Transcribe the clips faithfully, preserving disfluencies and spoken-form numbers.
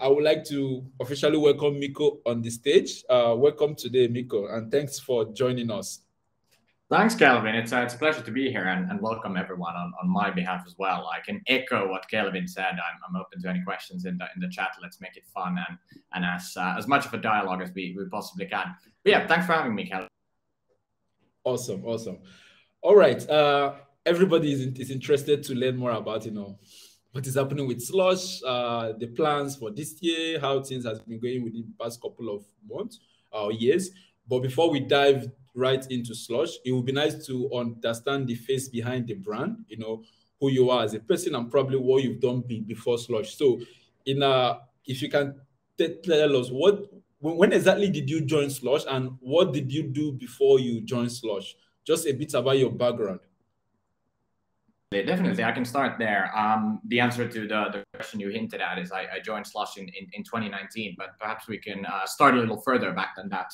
I would like to officially welcome Mikko on the stage. Uh, welcome today, Mikko, and thanks for joining us. Thanks, Kelvin. It's a, it's a pleasure to be here, and, and welcome everyone on, on my behalf as well. I can echo what Kelvin said. I'm, I'm open to any questions in the, in the chat. Let's make it fun and, and as, uh, as much of a dialogue as we, we possibly can. But yeah, thanks for having me, Kelvin. Awesome, awesome. All right. Uh, everybody is, is interested to learn more about, you know, what is happening with Slush, uh, the plans for this year, how things has been going within the past couple of months or uh, years. But before we dive right into Slush, it would be nice to understand the face behind the brand, you know, who you are as a person and probably what you've done be before Slush. So in uh, if you can tell us, what, when exactly did you join Slush and what did you do before you joined Slush? Just a bit about your background. Definitely, I can start there. Um, the answer to the, the question you hinted at is I, I joined Slush in, in, in twenty nineteen, but perhaps we can uh, start a little further back than that.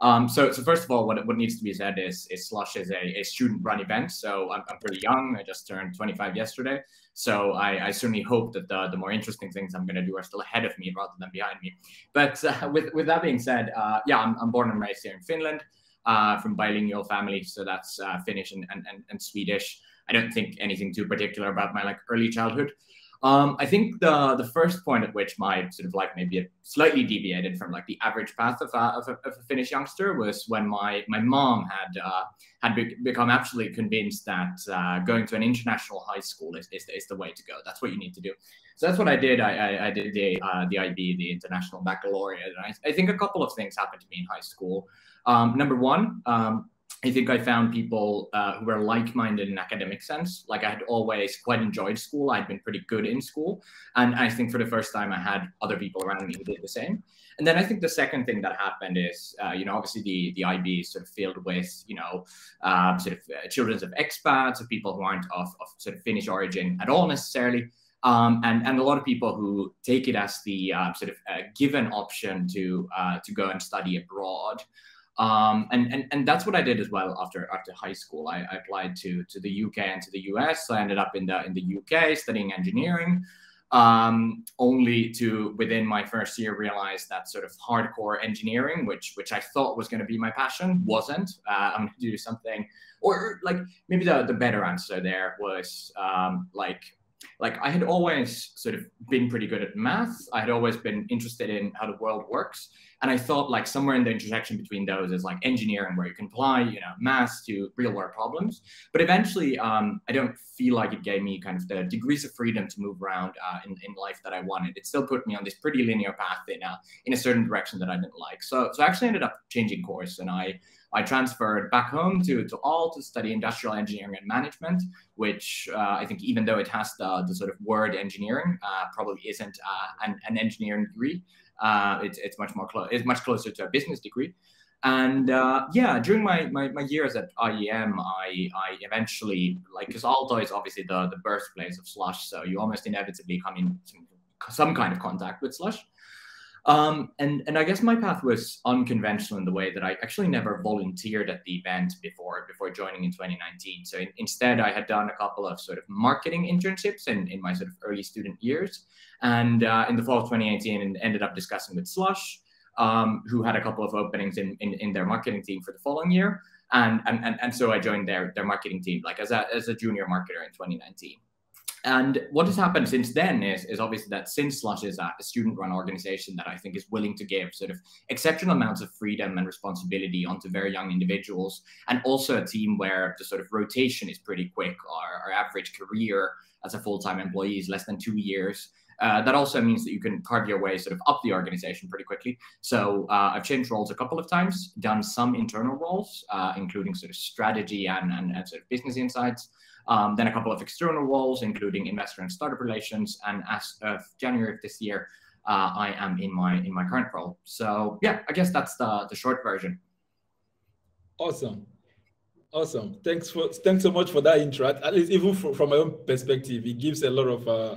Um, so, so first of all, what, what needs to be said is, is Slush is a, a student-run event. So I'm, I'm pretty young. I just turned twenty-five yesterday. So I, I certainly hope that the, the more interesting things I'm going to do are still ahead of me rather than behind me. But uh, with, with that being said, uh, yeah, I'm, I'm born and raised here in Finland uh, from bilingual family. So that's uh, Finnish and, and, and, and Swedish. I don't think anything too particular about my like early childhood. Um, I think the the first point at which my sort of like maybe slightly deviated from like the average path of a, of a, of a Finnish youngster was when my my mom had uh, had be become absolutely convinced that uh, going to an international high school is, is is the way to go. That's what you need to do. So that's what I did. I I, I did the uh, the I B, the International Baccalaureate. And I, I think a couple of things happened to me in high school. Um, number one. Um, I think I found people uh, who were like-minded in academic sense. Like I had always quite enjoyed school. I'd been pretty good in school. And I think for the first time I had other people around me who did the same. And then I think the second thing that happened is, uh, you know, obviously the, the I B is sort of filled with, you know, uh, sort of uh, children of expats, of people who aren't of, of sort of Finnish origin at all necessarily. Um, and, and a lot of people who take it as the uh, sort of uh, given option to, uh, to go and study abroad. Um, and, and, and that's what I did as well after, after high school. I, I applied to, to the U K and to the U S. I ended up in the, in the U K studying engineering, um, only to within my first year realize that sort of hardcore engineering, which, which I thought was going to be my passion, wasn't. Uh, I'm going to do something, or like maybe the, the better answer there was um, like, Like I had always sort of been pretty good at math. I had always been interested in how the world works. And I thought like somewhere in the intersection between those is like engineering, where you can apply, you know, math to real world problems. But eventually um, I don't feel like it gave me kind of the degrees of freedom to move around uh, in, in life that I wanted. It still put me on this pretty linear path in a, in a certain direction that I didn't like. So, so I actually ended up changing course, and I I transferred back home to, to Aalto to study industrial engineering and management, which uh, I think even though it has the, the sort of word engineering, uh, probably isn't uh, an, an engineering degree. Uh, it, it's much more close. It's much closer to a business degree. And uh, yeah, during my, my, my years at I E M, I, I eventually, like, because Aalto is obviously the, the birthplace of Slush, so you almost inevitably come in some, some kind of contact with Slush. Um, and, and I guess my path was unconventional in the way that I actually never volunteered at the event before, before joining in twenty nineteen. So in, instead, I had done a couple of sort of marketing internships in, in my sort of early student years. And uh, in the fall of twenty eighteen, and ended up discussing with Slush, um, who had a couple of openings in, in, in their marketing team for the following year. And, and, and, and so I joined their, their marketing team, like as a, as a junior marketer in twenty nineteen. And what has happened since then is, is obviously that since Slush is a student-run organization that I think is willing to give sort of exceptional amounts of freedom and responsibility onto very young individuals, and also a team where the sort of rotation is pretty quick. Our, our average career as a full-time employee is less than two years. Uh, that also means that you can carve your way sort of up the organization pretty quickly. So uh, I've changed roles a couple of times, done some internal roles, uh, including sort of strategy and, and, and sort of business insights. Um, then a couple of external roles, including investor and startup relations. And as of January of this year, uh, I am in my in my current role. So yeah, I guess that's the, the short version. Awesome. Awesome. Thanks for thanks so much for that intro. At least even for, from my own perspective, it gives a lot of uh,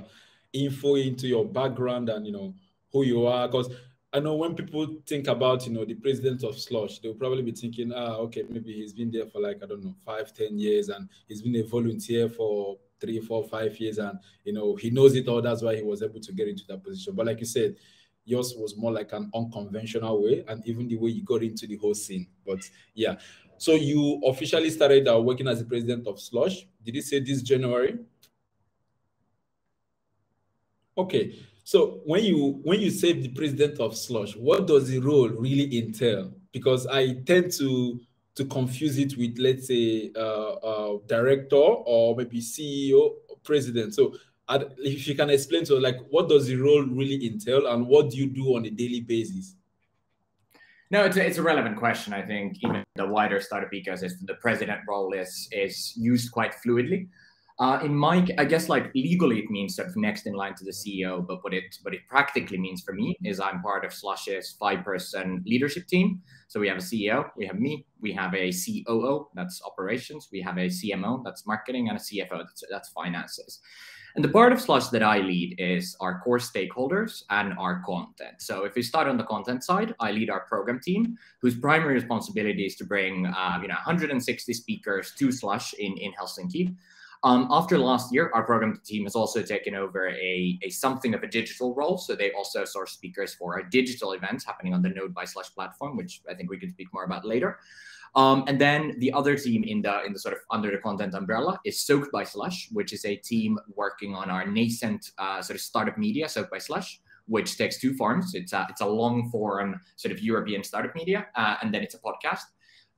info into your background and, you know, who you are. Because I know when people think about, you know, the president of Slush, they'll probably be thinking, ah, okay, maybe he's been there for like, I don't know, five, ten years, and he's been a volunteer for three, four, five years, and, you know, he knows it all. That's why he was able to get into that position. But like you said, yours was more like an unconventional way, and even the way you got into the whole scene. But yeah, so you officially started uh, working as the president of Slush. Did you say this January? Okay. So when you when you say the president of Slush, what does the role really entail? Because I tend to to confuse it with, let's say, uh, uh, director or maybe C E O, or president. So I'd, if you can explain to, like, what does the role really entail, and what do you do on a daily basis? No, it's a, it's a relevant question. I think even the wider startup ecosystem, the president role is is used quite fluidly. Uh, in my, I guess, like, legally, it means sort of next in line to the C E O. But what it what it practically means for me is I'm part of Slush's five-person leadership team. So we have a C E O, we have me, we have a C O O, that's operations, we have a C M O, that's marketing, and a C F O, that's, that's finances. And the part of Slush that I lead is our core stakeholders and our content. So if we start on the content side, I lead our program team, whose primary responsibility is to bring uh, you know, one hundred sixty speakers to Slush in, in Helsinki. Um, after last year, our program team has also taken over a, a something of a digital role. So they also source speakers for our digital events happening on the Node by Slush platform, which I think we can speak more about later. Um, and then the other team in the in the sort of under the content umbrella is Soaked by Slush, which is a team working on our nascent uh, sort of startup media, Soaked by Slush, which takes two forms. It's a, it's a long form sort of European startup media, uh, and then it's a podcast.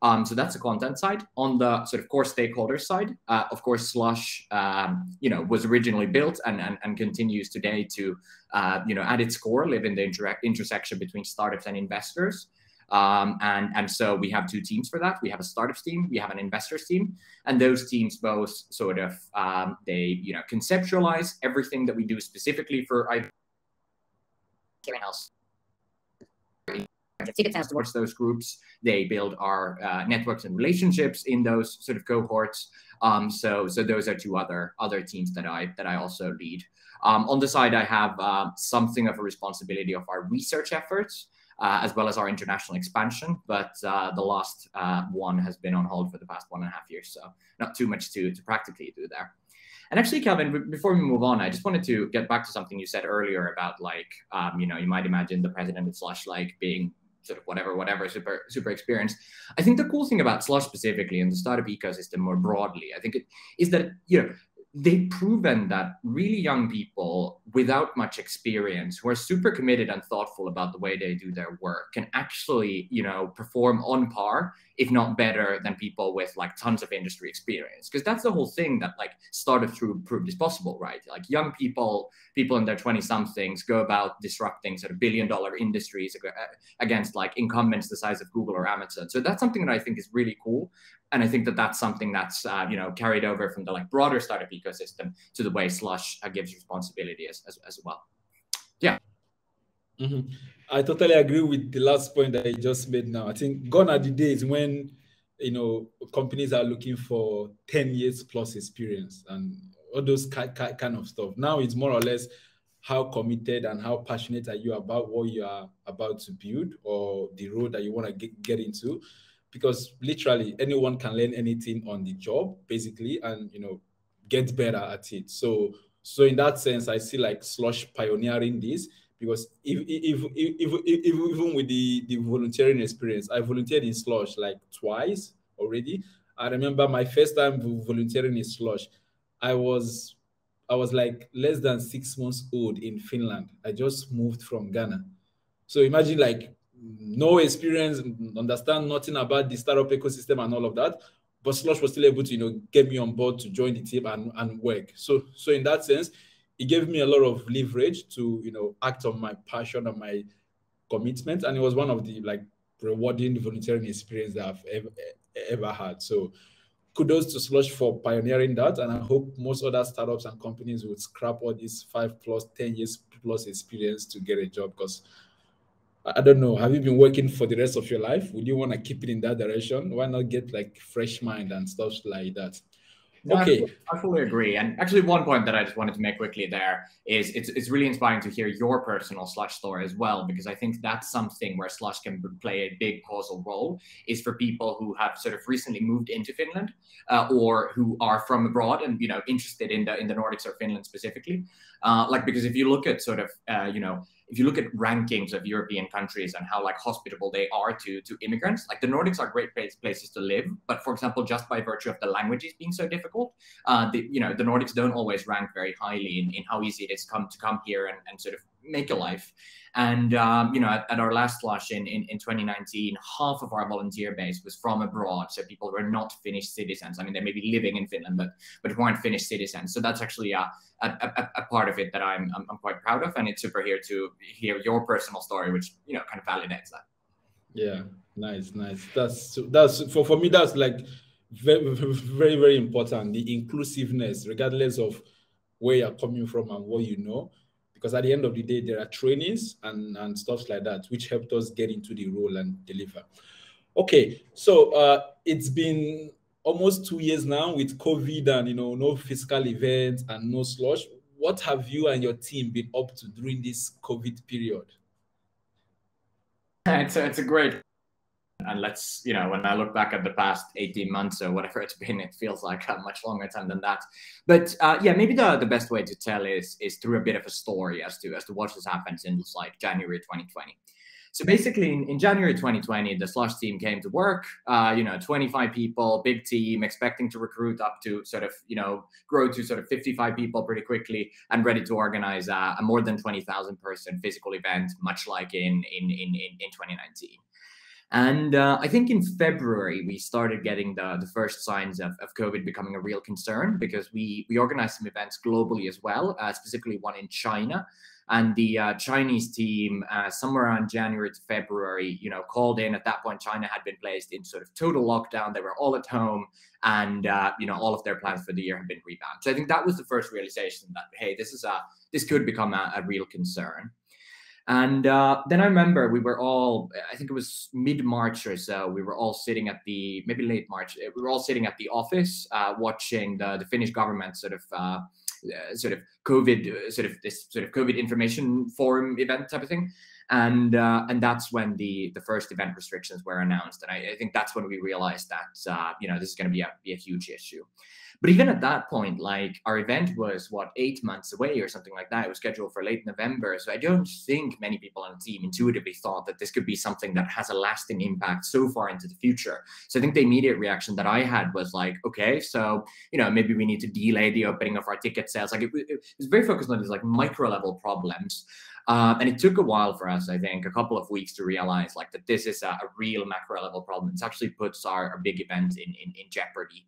Um, so that's the content side. On the sort of core stakeholder side, uh, of course, Slush, um, you know, was originally built and, and, and continues today to, uh, you know, at its core, live in the inter intersection between startups and investors. Um, and, and so we have two teams for that. We have a startups team, we have an investors team, and those teams both sort of, um, they, you know, conceptualize everything that we do specifically for either else. Tickets towards those groups. They build our uh, networks and relationships in those sort of cohorts. Um, so, so those are two other other teams that I that I also lead. Um, on the side, I have uh, something of a responsibility of our research efforts uh, as well as our international expansion. But uh, the last uh, one has been on hold for the past one and a half years, so not too much to to practically do there. And actually, Kelvin, before we move on, I just wanted to get back to something you said earlier about, like, um, you know, you might imagine the president of Slush like being sort of whatever, whatever, super, super experienced. I think the cool thing about Slush specifically and the startup ecosystem more broadly, I think, it, is that, you know, they've proven that really young people without much experience who are super committed and thoughtful about the way they do their work can actually, you know, perform on par, if not better, than people with, like, tons of industry experience. Because that's the whole thing that, like, startups proved is possible, right? Like, young people, people in their twenty-somethings go about disrupting sort of billion-dollar industries against, like, incumbents the size of Google or Amazon. So that's something that I think is really cool. And I think that that's something that's, uh, you know, carried over from the, like, broader startup ecosystem to the way Slush uh, gives responsibility as, as, as well. Yeah. Mm-hmm. I totally agree with the last point that you just made now. I think gone are the days when, you know, companies are looking for ten years plus experience and all those kind of stuff. Now it's more or less how committed and how passionate are you about what you are about to build or the road that you want to get, get into. Because literally anyone can learn anything on the job, basically, and, you know, get better at it. So, so in that sense, I see, like, Slush pioneering this, because if, if, if, if, if, even with the, the volunteering experience, I volunteered in Slush like twice already. I remember my first time volunteering in Slush, I was, I was like less than six months old in Finland. I just moved from Ghana. So imagine, like, no experience, understand nothing about the startup ecosystem and all of that, but Slush was still able to, you know, get me on board to join the team and, and work. So, so in that sense, it gave me a lot of leverage to, you know, act on my passion and my commitment. And it was one of the, like, rewarding volunteering experience that I've ever, ever had. So kudos to Slush for pioneering that. And I hope most other startups and companies would scrap all these five plus, ten years plus experience to get a job, because I don't know, have you been working for the rest of your life? Would you want to keep it in that direction? Why not get, like, fresh mind and stuff like that? No, okay. I fully agree. And actually, one point that I just wanted to make quickly there is it's, it's really inspiring to hear your personal Slush story as well, because I think that's something where Slush can play a big causal role, is for people who have sort of recently moved into Finland uh, or who are from abroad and, you know, interested in the, in the Nordics or Finland specifically. Uh, like, because if you look at sort of, uh, you know, if you look at rankings of European countries and how like hospitable they are to, to immigrants, like the Nordics are great places to live. But for example, just by virtue of the languages being so difficult, uh, the, you know, the Nordics don't always rank very highly in, in how easy it is come to come here and, and sort of make a life. And, um, you know, at, at our last Slush in, in, in twenty nineteen, half of our volunteer base was from abroad. So people were not Finnish citizens. I mean, they may be living in Finland, but, but weren't Finnish citizens. So that's actually a, a, a, a part of it that I'm, I'm, I'm quite proud of. And it's super here to hear your personal story, which, you know, kind of validates that. Yeah, nice, nice. That's, that's for, for me, that's like very, very, very important. The inclusiveness, regardless of where you're coming from and what you know. Because at the end of the day, there are trainings and, and stuff like that, which helped us get into the role and deliver. Okay, so uh, it's been almost two years now with COVID and, you know, no physical events and no Slush. What have you and your team been up to during this COVID period? It's a, it's a great. And let's, you know, when I look back at the past eighteen months or whatever it's been, it feels like a much longer time than that. But uh, yeah, maybe the, the best way to tell is is through a bit of a story as to as to what has happened since like January twenty twenty. So basically, in, in January twenty twenty, the Slush team came to work, uh, you know, twenty-five people, big team, expecting to recruit up to sort of, you know, grow to sort of fifty-five people pretty quickly and ready to organize a, a more than twenty thousand person physical event, much like in, in, in, in twenty nineteen. And uh, I think in February, we started getting the, the first signs of, of COVID becoming a real concern, because we, we organized some events globally as well, uh, specifically one in China. And the uh, Chinese team, uh, somewhere around January to February, you know, called in. At that point, China had been placed in sort of total lockdown. They were all at home, and uh, you know, all of their plans for the year had been rebound. So I think that was the first realization that, hey, this is a this could become a, a real concern. And uh, then I remember we were all, I think it was mid-March or so, we were all sitting at the, maybe late March, we were all sitting at the office uh, watching the, the Finnish government sort of, uh, uh, sort of COVID, uh, sort of this sort of COVID information forum event type of thing. And uh, and that's when the, the first event restrictions were announced. And I, I think that's when we realized that, uh, you know, this is going to be a, be a huge issue. But even at that point, like our event was, what, eight months away or something like that. It was scheduled for late November. So I don't think many people on the team intuitively thought that this could be something that has a lasting impact so far into the future. So I think the immediate reaction that I had was like, okay, so, you know, maybe we need to delay the opening of our ticket sales. Like it, it was very focused on these like micro level problems. Uh, and it took a while for us, I think, a couple of weeks to realize like that this is a, a real macro level problem. It actually puts our, our big event in, in, in jeopardy.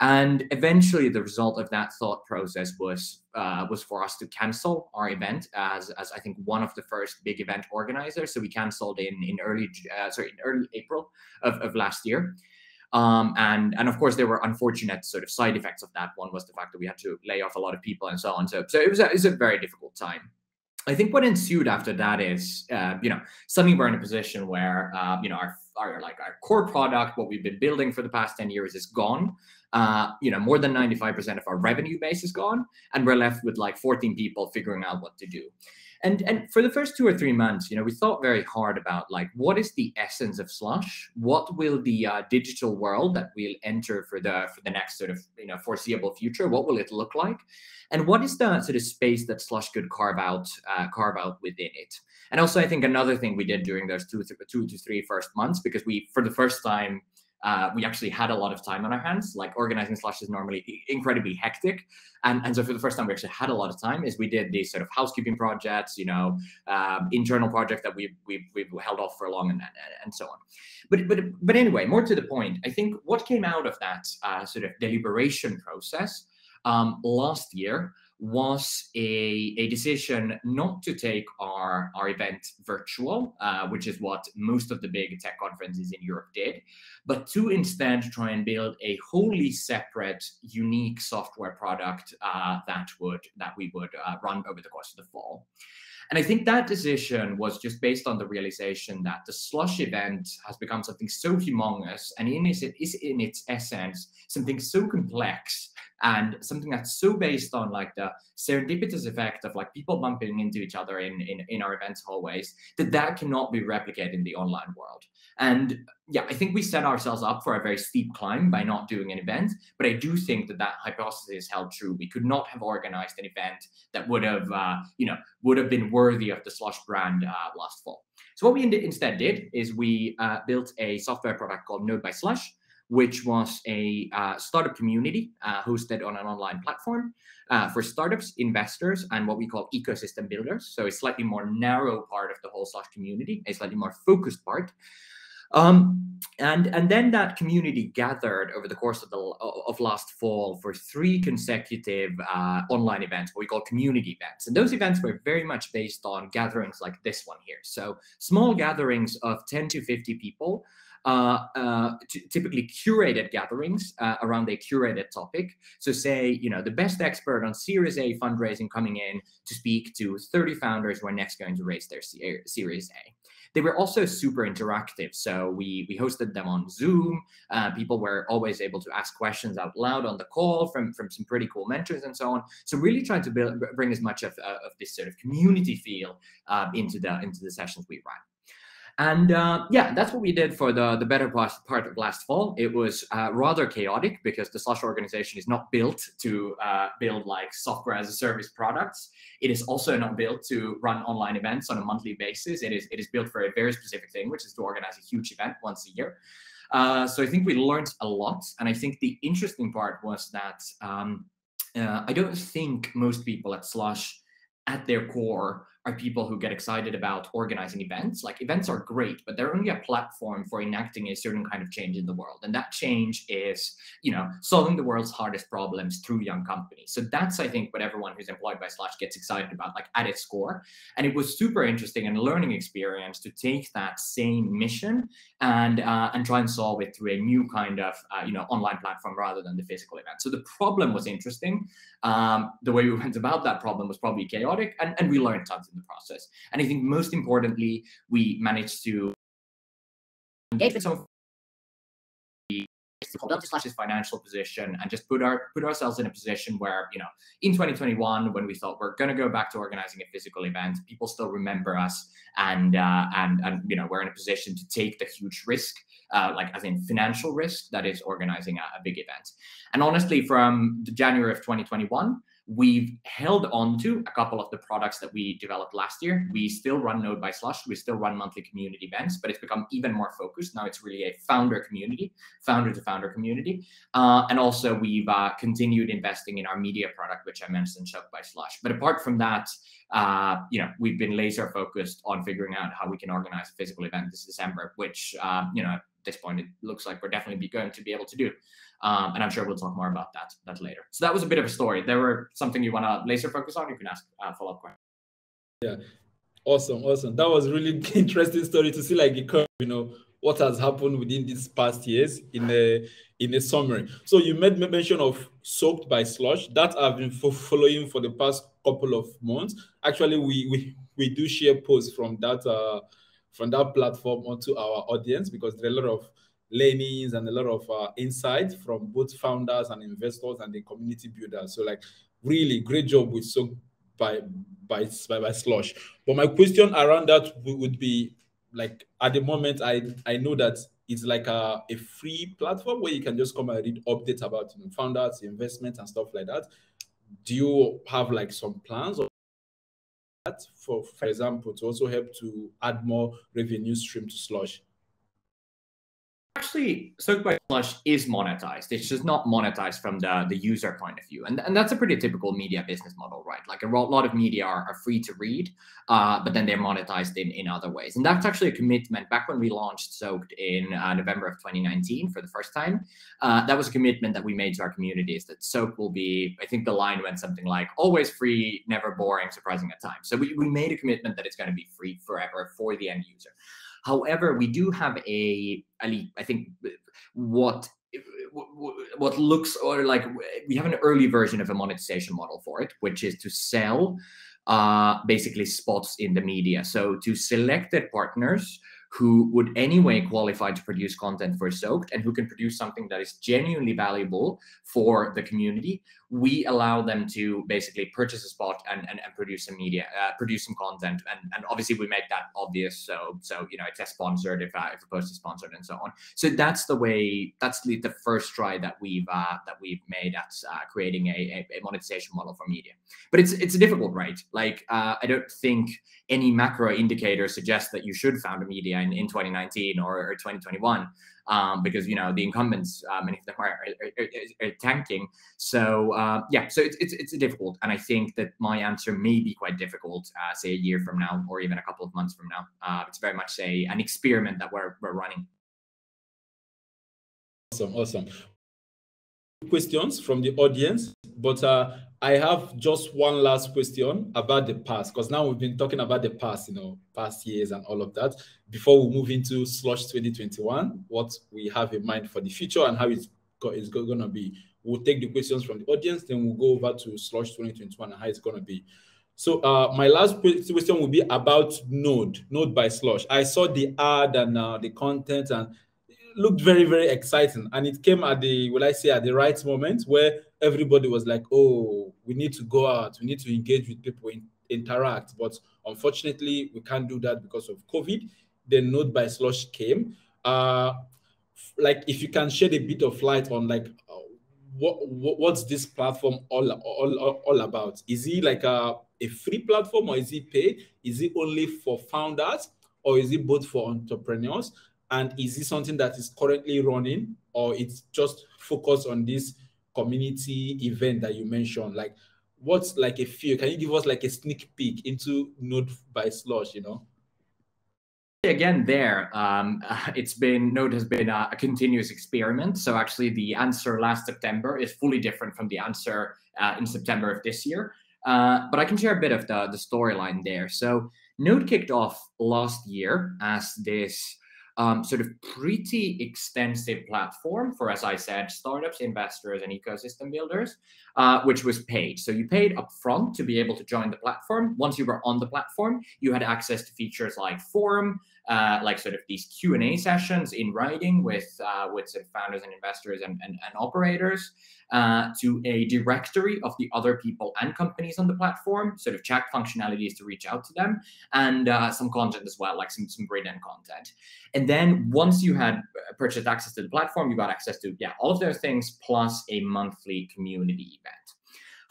And eventually the result of that thought process was uh, was for us to cancel our event as, as I think one of the first big event organizers. So we canceled in, in, early, uh, sorry, in early April of, of last year. Um, and, and of course, there were unfortunate sort of side effects of that. One was the fact that we had to lay off a lot of people and so on. So, so it was a, it was a very difficult time. I think what ensued after that is, uh, you know, suddenly we're in a position where, uh, you know, our, our like our core product, what we've been building for the past ten years is gone. Uh, you know, more than ninety-five percent of our revenue base is gone, and we're left with like fourteen people figuring out what to do. And, and for the first two or three months, you know, we thought very hard about like, what is the essence of Slush? What will the uh, digital world that we'll enter for the for the next sort of, you know, foreseeable future, what will it look like? And what is the sort of space that Slush could carve out, uh, carve out within it? And also, I think another thing we did during those two, th two to three first months, because we, for the first time, Uh, we actually had a lot of time on our hands. Like organizing Slush is normally incredibly hectic. And, and so for the first time, we actually had a lot of time is we did these sort of housekeeping projects, you know, um, internal projects that we've, we've, we've held off for long and, and, and so on. But, but, but anyway, more to the point, I think what came out of that uh, sort of deliberation process um, last year was a, a decision not to take our, our event virtual, uh, which is what most of the big tech conferences in Europe did, but to instead try and build a wholly separate, unique software product uh, that would that we would uh, run over the course of the fall. And I think that decision was just based on the realization that the Slush event has become something so humongous and in its, in its essence, something so complex and something that's so based on like the serendipitous effect of like people bumping into each other in, in, in our events hallways, that that cannot be replicated in the online world. And yeah, I think we set ourselves up for a very steep climb by not doing an event, but I do think that that hypothesis held true. We could not have organized an event that would have, uh, you know, would have been worthy of the Slush brand uh, last fall. So what we instead did is we uh, built a software product called Node by Slush, which was a uh, startup community uh, hosted on an online platform uh, for startups, investors, and what we call ecosystem builders. So a slightly more narrow part of the whole Slush community, a slightly more focused part. Um, and, and then that community gathered over the course of, the, of last fall for three consecutive uh, online events, what we call community events. And those events were very much based on gatherings like this one here. So small gatherings of ten to fifty people, Uh, uh, typically curated gatherings uh, around a curated topic. So say, you know, the best expert on Series A fundraising coming in to speak to thirty founders who are next going to raise their C- Series A. They were also super interactive. So we, we hosted them on Zoom. Uh, people were always able to ask questions out loud on the call from, from some pretty cool mentors and so on. So really trying to build, bring as much of, uh, of this sort of community feel uh, into, the, into the sessions we ran. And uh, yeah, that's what we did for the, the better part of last fall. It was uh, rather chaotic because the Slush organization is not built to uh, build like software as a service products. It is also not built to run online events on a monthly basis. It is, it is built for a very specific thing, which is to organize a huge event once a year. Uh, so I think we learned a lot. And I think the interesting part was that um, uh, I don't think most people at Slush at their core are people who get excited about organizing events. Like events are great, but they're only a platform for enacting a certain kind of change in the world. And that change is, you know, solving the world's hardest problems through young companies. So that's, I think, what everyone who's employed by Slush gets excited about, like at its core. And it was super interesting and a learning experience to take that same mission and, uh, and try and solve it through a new kind of, uh, you know, online platform rather than the physical event. So the problem was interesting. Um, the way we went about that problem was probably chaotic, and, and we learned tons in the process. And I think most importantly, we managed to engage with some of the Slush's financial position and just put our put ourselves in a position where, you know, in twenty twenty-one, when we thought we're going to go back to organizing a physical event, people still remember us, and uh, and and you know, we're in a position to take the huge risk. Uh, like as in financial risk that is organizing a, a big event. And honestly, from January of twenty twenty-one, we've held on to a couple of the products that we developed last year. We still run Node by Slush. We still run monthly community events, but it's become even more focused. Now it's really a founder community, founder to founder community. Uh, and also we've uh, continued investing in our media product, which I mentioned, Soaked by Slush. But apart from that, uh, you know, we've been laser focused on figuring out how we can organize a physical event this December, which, uh, you know, at this point, it looks like we're definitely be going to be able to do. Um, and I'm sure we'll talk more about that, that later. So that was a bit of a story. There were something you want to laser focus on, you can ask uh, follow-up questions. Yeah, awesome, awesome. That was really interesting story to see like the curve, you know, what has happened within these past years in a, in a summary. So you made mention of Soaked by Slush. That I've been following for the past couple of months. Actually, we, we, we do share posts from that uh, from that platform onto our audience, because there are a lot of learnings and a lot of uh, insight from both founders and investors and the community builders. So like really great job with Soaked by, by, by, by Slush. But my question around that would be like, at the moment, I, I know that it's like a, a free platform where you can just come and read updates about, you know, founders, investments and stuff like that. Do you have like some plans or that for, for example, to also help to add more revenue stream to Slush? Actually, Soaked by Slush is monetized. It's just not monetized from the, the user point of view. And, and that's a pretty typical media business model, right? Like a lot of media are, are free to read, uh, but then they're monetized in, in other ways. And that's actually a commitment. Back when we launched Soaked in uh, November of twenty nineteen for the first time, uh, that was a commitment that we made to our communities that Soaked will be, I think the line went something like, always free, never boring, surprising at times. So we, we made a commitment that it's going to be free forever for the end user. However, we do have a, I think what what looks or like we have an early version of a monetization model for it, which is to sell uh, basically spots in the media. So to selected partners who would anyway qualify to produce content for Soaked and who can produce something that is genuinely valuable for the community, we allow them to basically purchase a spot and, and, and produce some media, uh, produce some content. And, and obviously we make that obvious. So, so you know, it's a sponsored if, uh, if a post is sponsored and so on. So that's the way, that's the, the first try that we've, uh, that we've made at uh, creating a, a, a monetization model for media. But it's, it's difficult, right? Like, uh, I don't think any macro indicator suggests that you should found a media in, in twenty nineteen or, or twenty twenty-one. Um, because, you know, the incumbents, uh, many of them are, are, are, are tanking. So, uh, yeah, so it's, it's, it's difficult. And I think that my answer may be quite difficult, uh, say a year from now, or even a couple of months from now. Uh, it's very much a, an experiment that we're, we're running. Awesome, awesome. Questions from the audience, but uh, I have just one last question about the past, because now we've been talking about the past, you know, past years and all of that, before we move into Slush twenty twenty-one, what we have in mind for the future and how it's, it's going to be. We'll take the questions from the audience, then we'll go over to Slush twenty twenty-one and how it's going to be. So uh, my last question will be about Node, Node by Slush. I saw the ad and uh, the content, and looked very, very exciting. And it came at the, will I say, at the right moment where everybody was like, oh, we need to go out. We need to engage with people, in, interact. But unfortunately, we can't do that because of COVID. Then Node by Slush came. Uh, like, if you can shed a bit of light on, like, uh, what, what what's this platform all, all, all about? Is it like a, a free platform, or is it paid? Is it only for founders, or is it both for entrepreneurs? And is this something that is currently running, or it's just focused on this community event that you mentioned? Like, what's like a few? Can you give us like a sneak peek into Node by Slush, you know? Again, there, um, uh, it's been, Node has been a, a continuous experiment. So actually the answer last September is fully different from the answer uh, in September of this year. Uh, but I can share a bit of the, the storyline there. So Node kicked off last year as this Um, sort of pretty extensive platform for, as I said, startups, investors, and ecosystem builders, uh, which was paid. So you paid upfront to be able to join the platform. Once you were on the platform, you had access to features like forum, uh, like sort of these Q and A sessions in writing with uh, with sort of founders and investors and, and, and operators, uh, to a directory of the other people and companies on the platform, sort of chat functionalities to reach out to them, and uh, some content as well, like some, some written content. And And then once you had purchased access to the platform, you got access to, yeah, all of those things plus a monthly community event.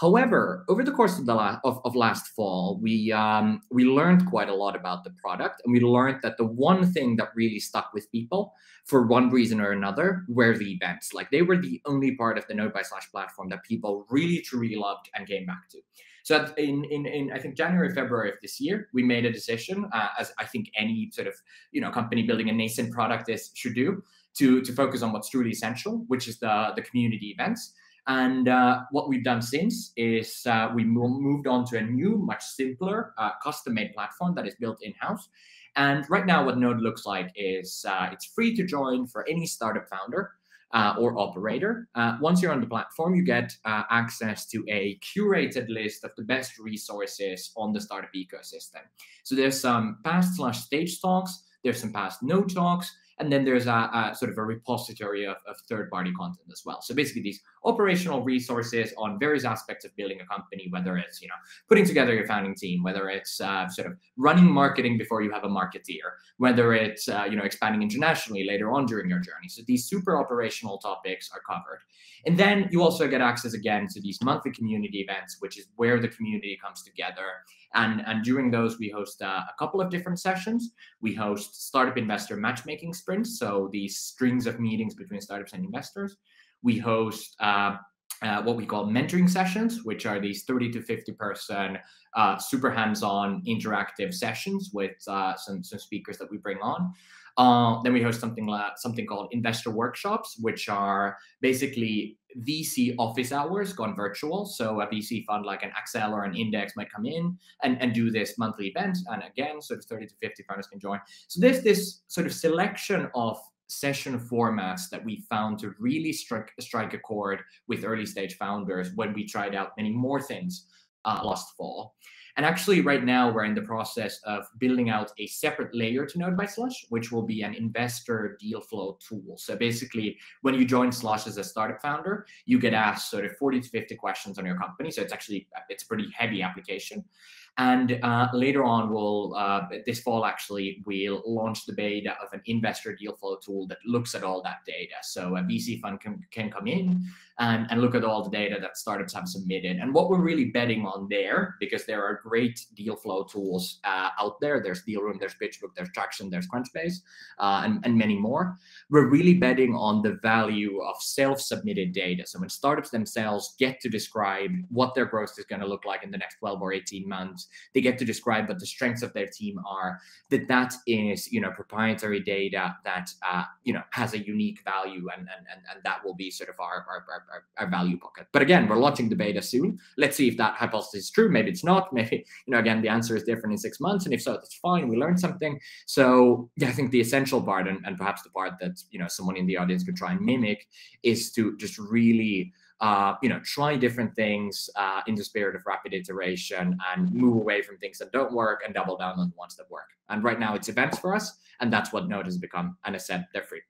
However, over the course of the la of, of last fall, we um, we learned quite a lot about the product, and we learned that the one thing that really stuck with people, for one reason or another, were the events. Like, they were the only part of the Node by Slush platform that people really truly loved and came back to. So in in, in I think January, February of this year, we made a decision, uh, as I think any sort of you know company building a nascent product is should do, to to focus on what's truly essential, which is the the community events. And uh, what we've done since is uh, we moved on to a new, much simpler, uh, custom-made platform that is built in-house. And right now what Node looks like is uh, it's free to join for any startup founder uh, or operator. Uh, once you're on the platform, you get uh, access to a curated list of the best resources on the startup ecosystem. So there's some past Slush stage talks, there's some past Node talks, and then there's a, a sort of a repository of, of third-party content as well. So basically these operational resources on various aspects of building a company, whether it's, you know, putting together your founding team, whether it's uh, sort of running marketing before you have a marketeer, whether it's, uh, you know, expanding internationally later on during your journey. So these super operational topics are covered. And then you also get access again to these monthly community events, which is where the community comes together. And, and during those, we host uh, a couple of different sessions. We host startup investor matchmaking sprints, so these strings of meetings between startups and investors. We host uh, uh, what we call mentoring sessions, which are these thirty to fifty person, uh, super hands-on interactive sessions with uh, some, some speakers that we bring on. Uh, then we host something like, something called investor workshops, which are basically V C office hours gone virtual. So a V C fund like an Accel or an Index might come in and, and do this monthly event. And again, sort of thirty to fifty founders can join. So there's this sort of selection of session formats that we found to really strike, strike a chord with early stage founders when we tried out many more things uh, last fall. And actually right now we're in the process of building out a separate layer to Node by Slush, which will be an investor deal flow tool. So basically when you join Slush as a startup founder, you get asked sort of forty to fifty questions on your company. So it's actually, it's a pretty heavy application. And uh, later on, we'll uh, this fall actually, we'll launch the beta of an investor deal flow tool that looks at all that data. So a V C fund can, can come in and, and look at all the data that startups have submitted. And what we're really betting on there, because there are great deal flow tools uh, out there. There's Deal Room, there's PitchBook, there's Traction, there's Crunchbase, uh, and, and many more. We're really betting on the value of self-submitted data. So when startups themselves get to describe what their growth is going to look like in the next twelve or eighteen months, they get to describe what the strengths of their team are, that that is, you know, proprietary data that, uh, you know, has a unique value, and, and, and, and that will be sort of our, our, our, our value pocket. But again, we're launching the beta soon. Let's see if that hypothesis is true. Maybe it's not. Maybe, you know, again, the answer is different in six months. And if so, that's fine. We learned something. So yeah, I think the essential part, and, and perhaps the part that, you know, someone in the audience could try and mimic, is to just really Uh, you know, try different things uh, in the spirit of rapid iteration, and move away from things that don't work and double down on the ones that work. And right now it's events for us, and that's what Node has become. And as I said, they're free.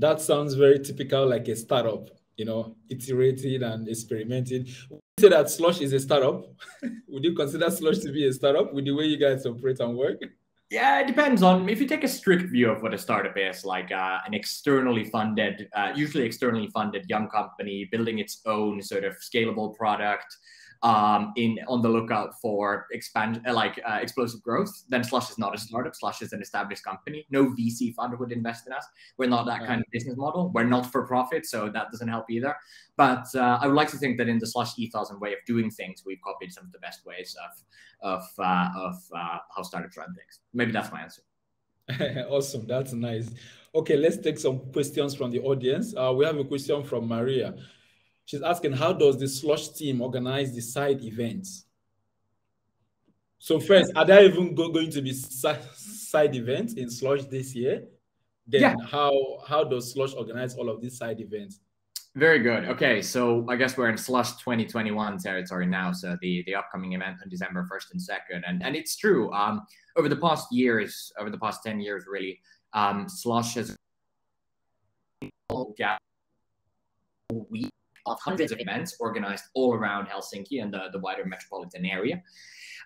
That sounds very typical, like a startup, you know, iterating and experimenting. Would you say that Slush is a startup? Would you consider Slush to be a startup with the way you guys operate and work? Yeah, it depends on, if you take a strict view of what a startup is, like uh, an externally funded, uh, usually externally funded young company building its own sort of scalable product, um, in on the lookout for expand, like uh, explosive growth, then Slush is not a startup. Slush is an established company. No V C fund would invest in us. We're not that kind of business model. We're not for profit, so that doesn't help either. But uh, I would like to think that in the Slush ethos and way of doing things, we've copied some of the best ways of, of, uh, of uh, how startups run things. Maybe that's my answer. Awesome. That's nice. Okay, let's take some questions from the audience. Uh, we have a question from Maria. She's asking, how does the Slush team organize the side events? So first, are there even go going to be side events in Slush this year? Then yeah. how, how does Slush organize all of these side events? Very good. Okay, so I guess we're in Slush twenty twenty-one territory now. So the, the upcoming event on December first and second. And, and it's true. Um, over the past years, over the past ten years, really, um, Slush has we of hundreds of events organized all around Helsinki and the, the wider metropolitan area.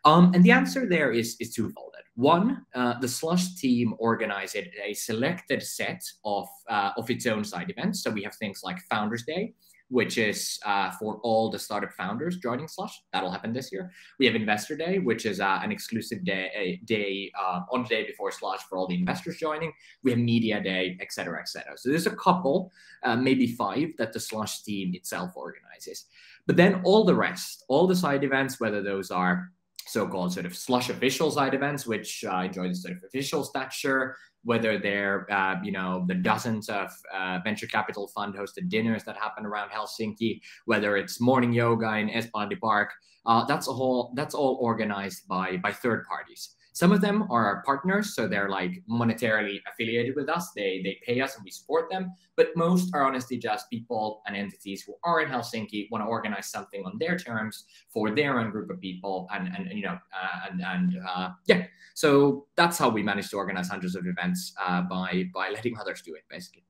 Um, and the answer there is, is twofold. One, uh, the Slush team organized a selected set of, uh, of its own side events. So we have things like Founders Day, which is uh, for all the startup founders joining Slush. That'll happen this year. We have Investor Day, which is uh, an exclusive day, a day uh, on the day before Slush for all the investors joining. We have Media Day, et cetera, et cetera. So there's a couple, uh, maybe five, that the Slush team itself organizes. But then all the rest, all the side events, whether those are so-called sort of Slush official side events, which uh, enjoy the sort of official stature, whether they're, uh, you know, the dozens of uh, venture capital fund hosted dinners that happen around Helsinki, whether it's morning yoga in Esplanadi Park, uh, that's a whole, that's all organized by, by third parties. Some of them are our partners, so they're like monetarily affiliated with us. They, they pay us and we support them. But most are honestly just people and entities who are in Helsinki, want to organize something on their terms for their own group of people. And, and you know, uh, and, and uh, yeah, so that's how we manage to organize hundreds of events uh, by, by letting others do it, basically.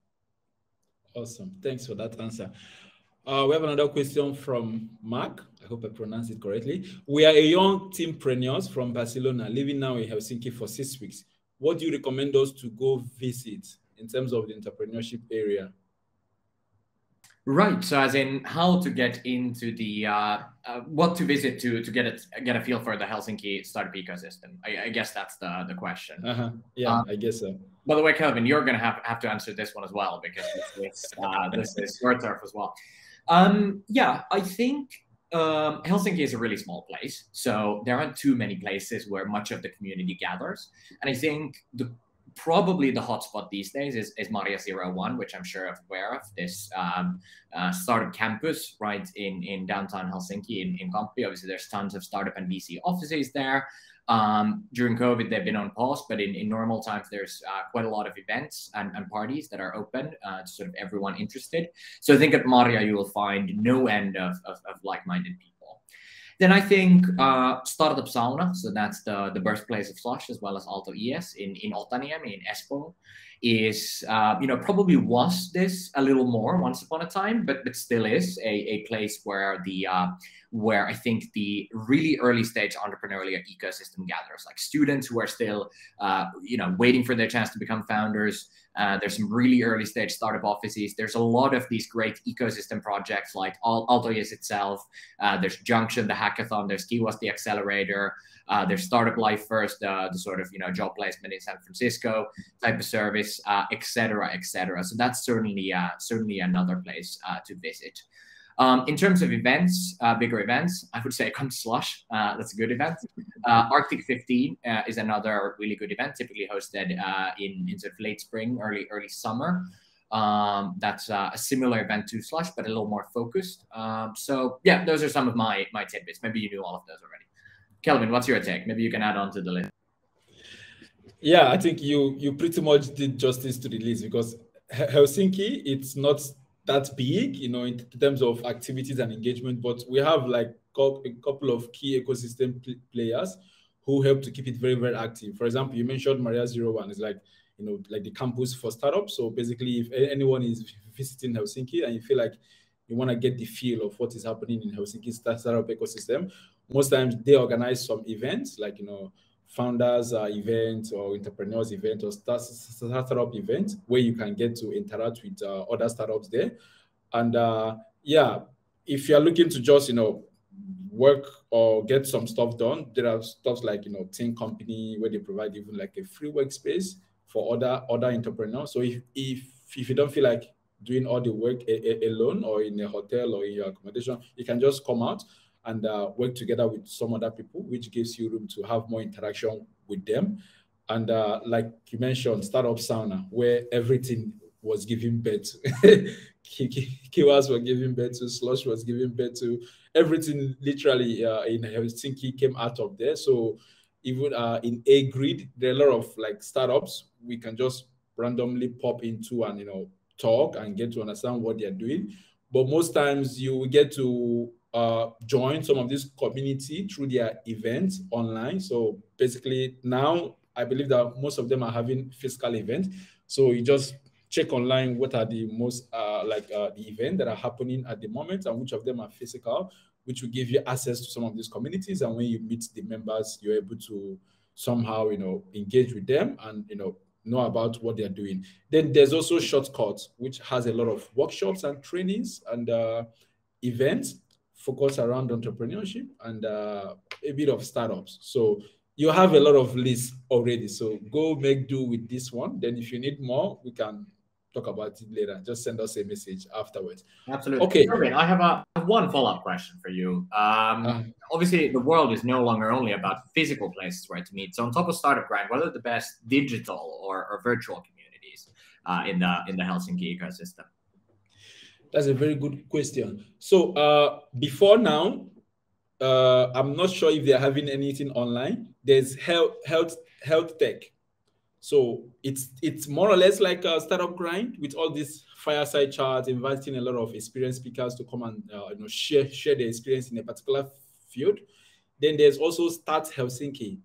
Awesome. Thanks for that answer. Uh, we have another question from Mark. I hope I pronounced it correctly. We are a young teampreneurs from Barcelona, living now in Helsinki for six weeks. What do you recommend us to go visit in terms of the entrepreneurship area? Right. So as in how to get into the, uh, uh, what to visit to, to get, it, get a feel for the Helsinki startup ecosystem. I, I guess that's the, the question. Uh-huh. Yeah, um, I guess so. By the way, Kelvin, you're going to have, have to answer this one as well, because this, uh, this is your turf as well. Um, yeah, I think um, Helsinki is a really small place, so there aren't too many places where much of the community gathers. And I think the probably the hotspot these days is, is Maria zero one, which I'm sure I'm aware of, this um, uh, startup campus right in, in downtown Helsinki, in, in Kamppi. Obviously, there's tons of startup and V C offices there. Um, during COVID, they've been on pause, but in, in normal times, there's uh, quite a lot of events and, and parties that are open uh, to sort of everyone interested. So I think at Maria, you will find no end of, of, of like-minded people. Then I think uh, Startup Sauna, so that's the, the birthplace of Slush, as well as Aalto E S in, in Otaniemi, in Espoo, is, uh, you know, probably was this a little more once upon a time, but, but still is a, a place where the, uh, where I think the really early stage entrepreneurial ecosystem gathers, like students who are still, uh, you know, waiting for their chance to become founders. Uh, there's some really early stage startup offices. There's a lot of these great ecosystem projects like Aaltoes itself. Uh, there's Junction, the hackathon. There's Kiwas, the accelerator. Uh, there's Startup Life First, uh, the sort of, you know, job placement in San Francisco type of service, uh, et cetera, et cetera. So that's certainly, uh, certainly another place uh, to visit. Um, in terms of events, uh, bigger events, I would say come to Slush. Uh, that's a good event. Uh, Arctic fifteen uh, is another really good event, typically hosted uh, in, in sort of late spring, early early summer. Um, that's uh, a similar event to Slush, but a little more focused. Um, so yeah, those are some of my my tidbits. Maybe you knew all of those already. Kelvin, what's your take? Maybe you can add on to the list. Yeah, I think you you pretty much did justice to the list, because Helsinki, it's not that big, you know, in terms of activities and engagement, but we have like a couple of key ecosystem pl players who help to keep it very, very active. For example, you mentioned Maria zero one is like, you know, like the campus for startups. So basically, if anyone is visiting Helsinki and you feel like you want to get the feel of what is happening in Helsinki's startup ecosystem, most times they organize some events like, you know, founders uh, event or entrepreneurs event or start startup event where you can get to interact with uh, other startups there. And uh, yeah, if you're looking to just, you know, work or get some stuff done, there are stuff like, you know, Think Company, where they provide even like a free workspace for other other entrepreneurs. So if if, if you don't feel like doing all the work a a alone or in a hotel or in your accommodation, you can just come out and uh, work together with some other people, which gives you room to have more interaction with them. And uh, like you mentioned, Startup Sauna, where everything was giving birth to. Kiwas were giving birth to, Slush was giving birth to. Everything literally uh, in Helsinki came out of there. So even uh, in a grid, there are a lot of like startups we can just randomly pop into and, you know, talk and get to understand what they're doing. But most times you will get to Uh, join some of this community through their events online. So basically now I believe that most of them are having physical events. So you just check online what are the most uh, like uh, the events that are happening at the moment and which of them are physical, which will give you access to some of these communities. And when you meet the members, you're able to somehow, you know, engage with them and, you know, know about what they're doing. Then there's also Shortcuts, which has a lot of workshops and trainings and uh, events focus around entrepreneurship and uh, a bit of startups. So you have a lot of lists already. So go make do with this one. Then if you need more, we can talk about it later. Just send us a message afterwards. Absolutely. Okay. Irvin, I have a I have one follow-up question for you. Um, uh, obviously, the world is no longer only about physical places where to meet. So on top of Startup Grind, what are the best digital or, or virtual communities uh, in the in the Helsinki ecosystem? That's a very good question. So uh, before now, uh, I'm not sure if they're having anything online. There's health, health, health tech. So it's it's more or less like a Startup Grind with all these fireside chats, inviting a lot of experienced speakers to come and uh, you know, share share their experience in a particular field. Then there's also Start Helsinki.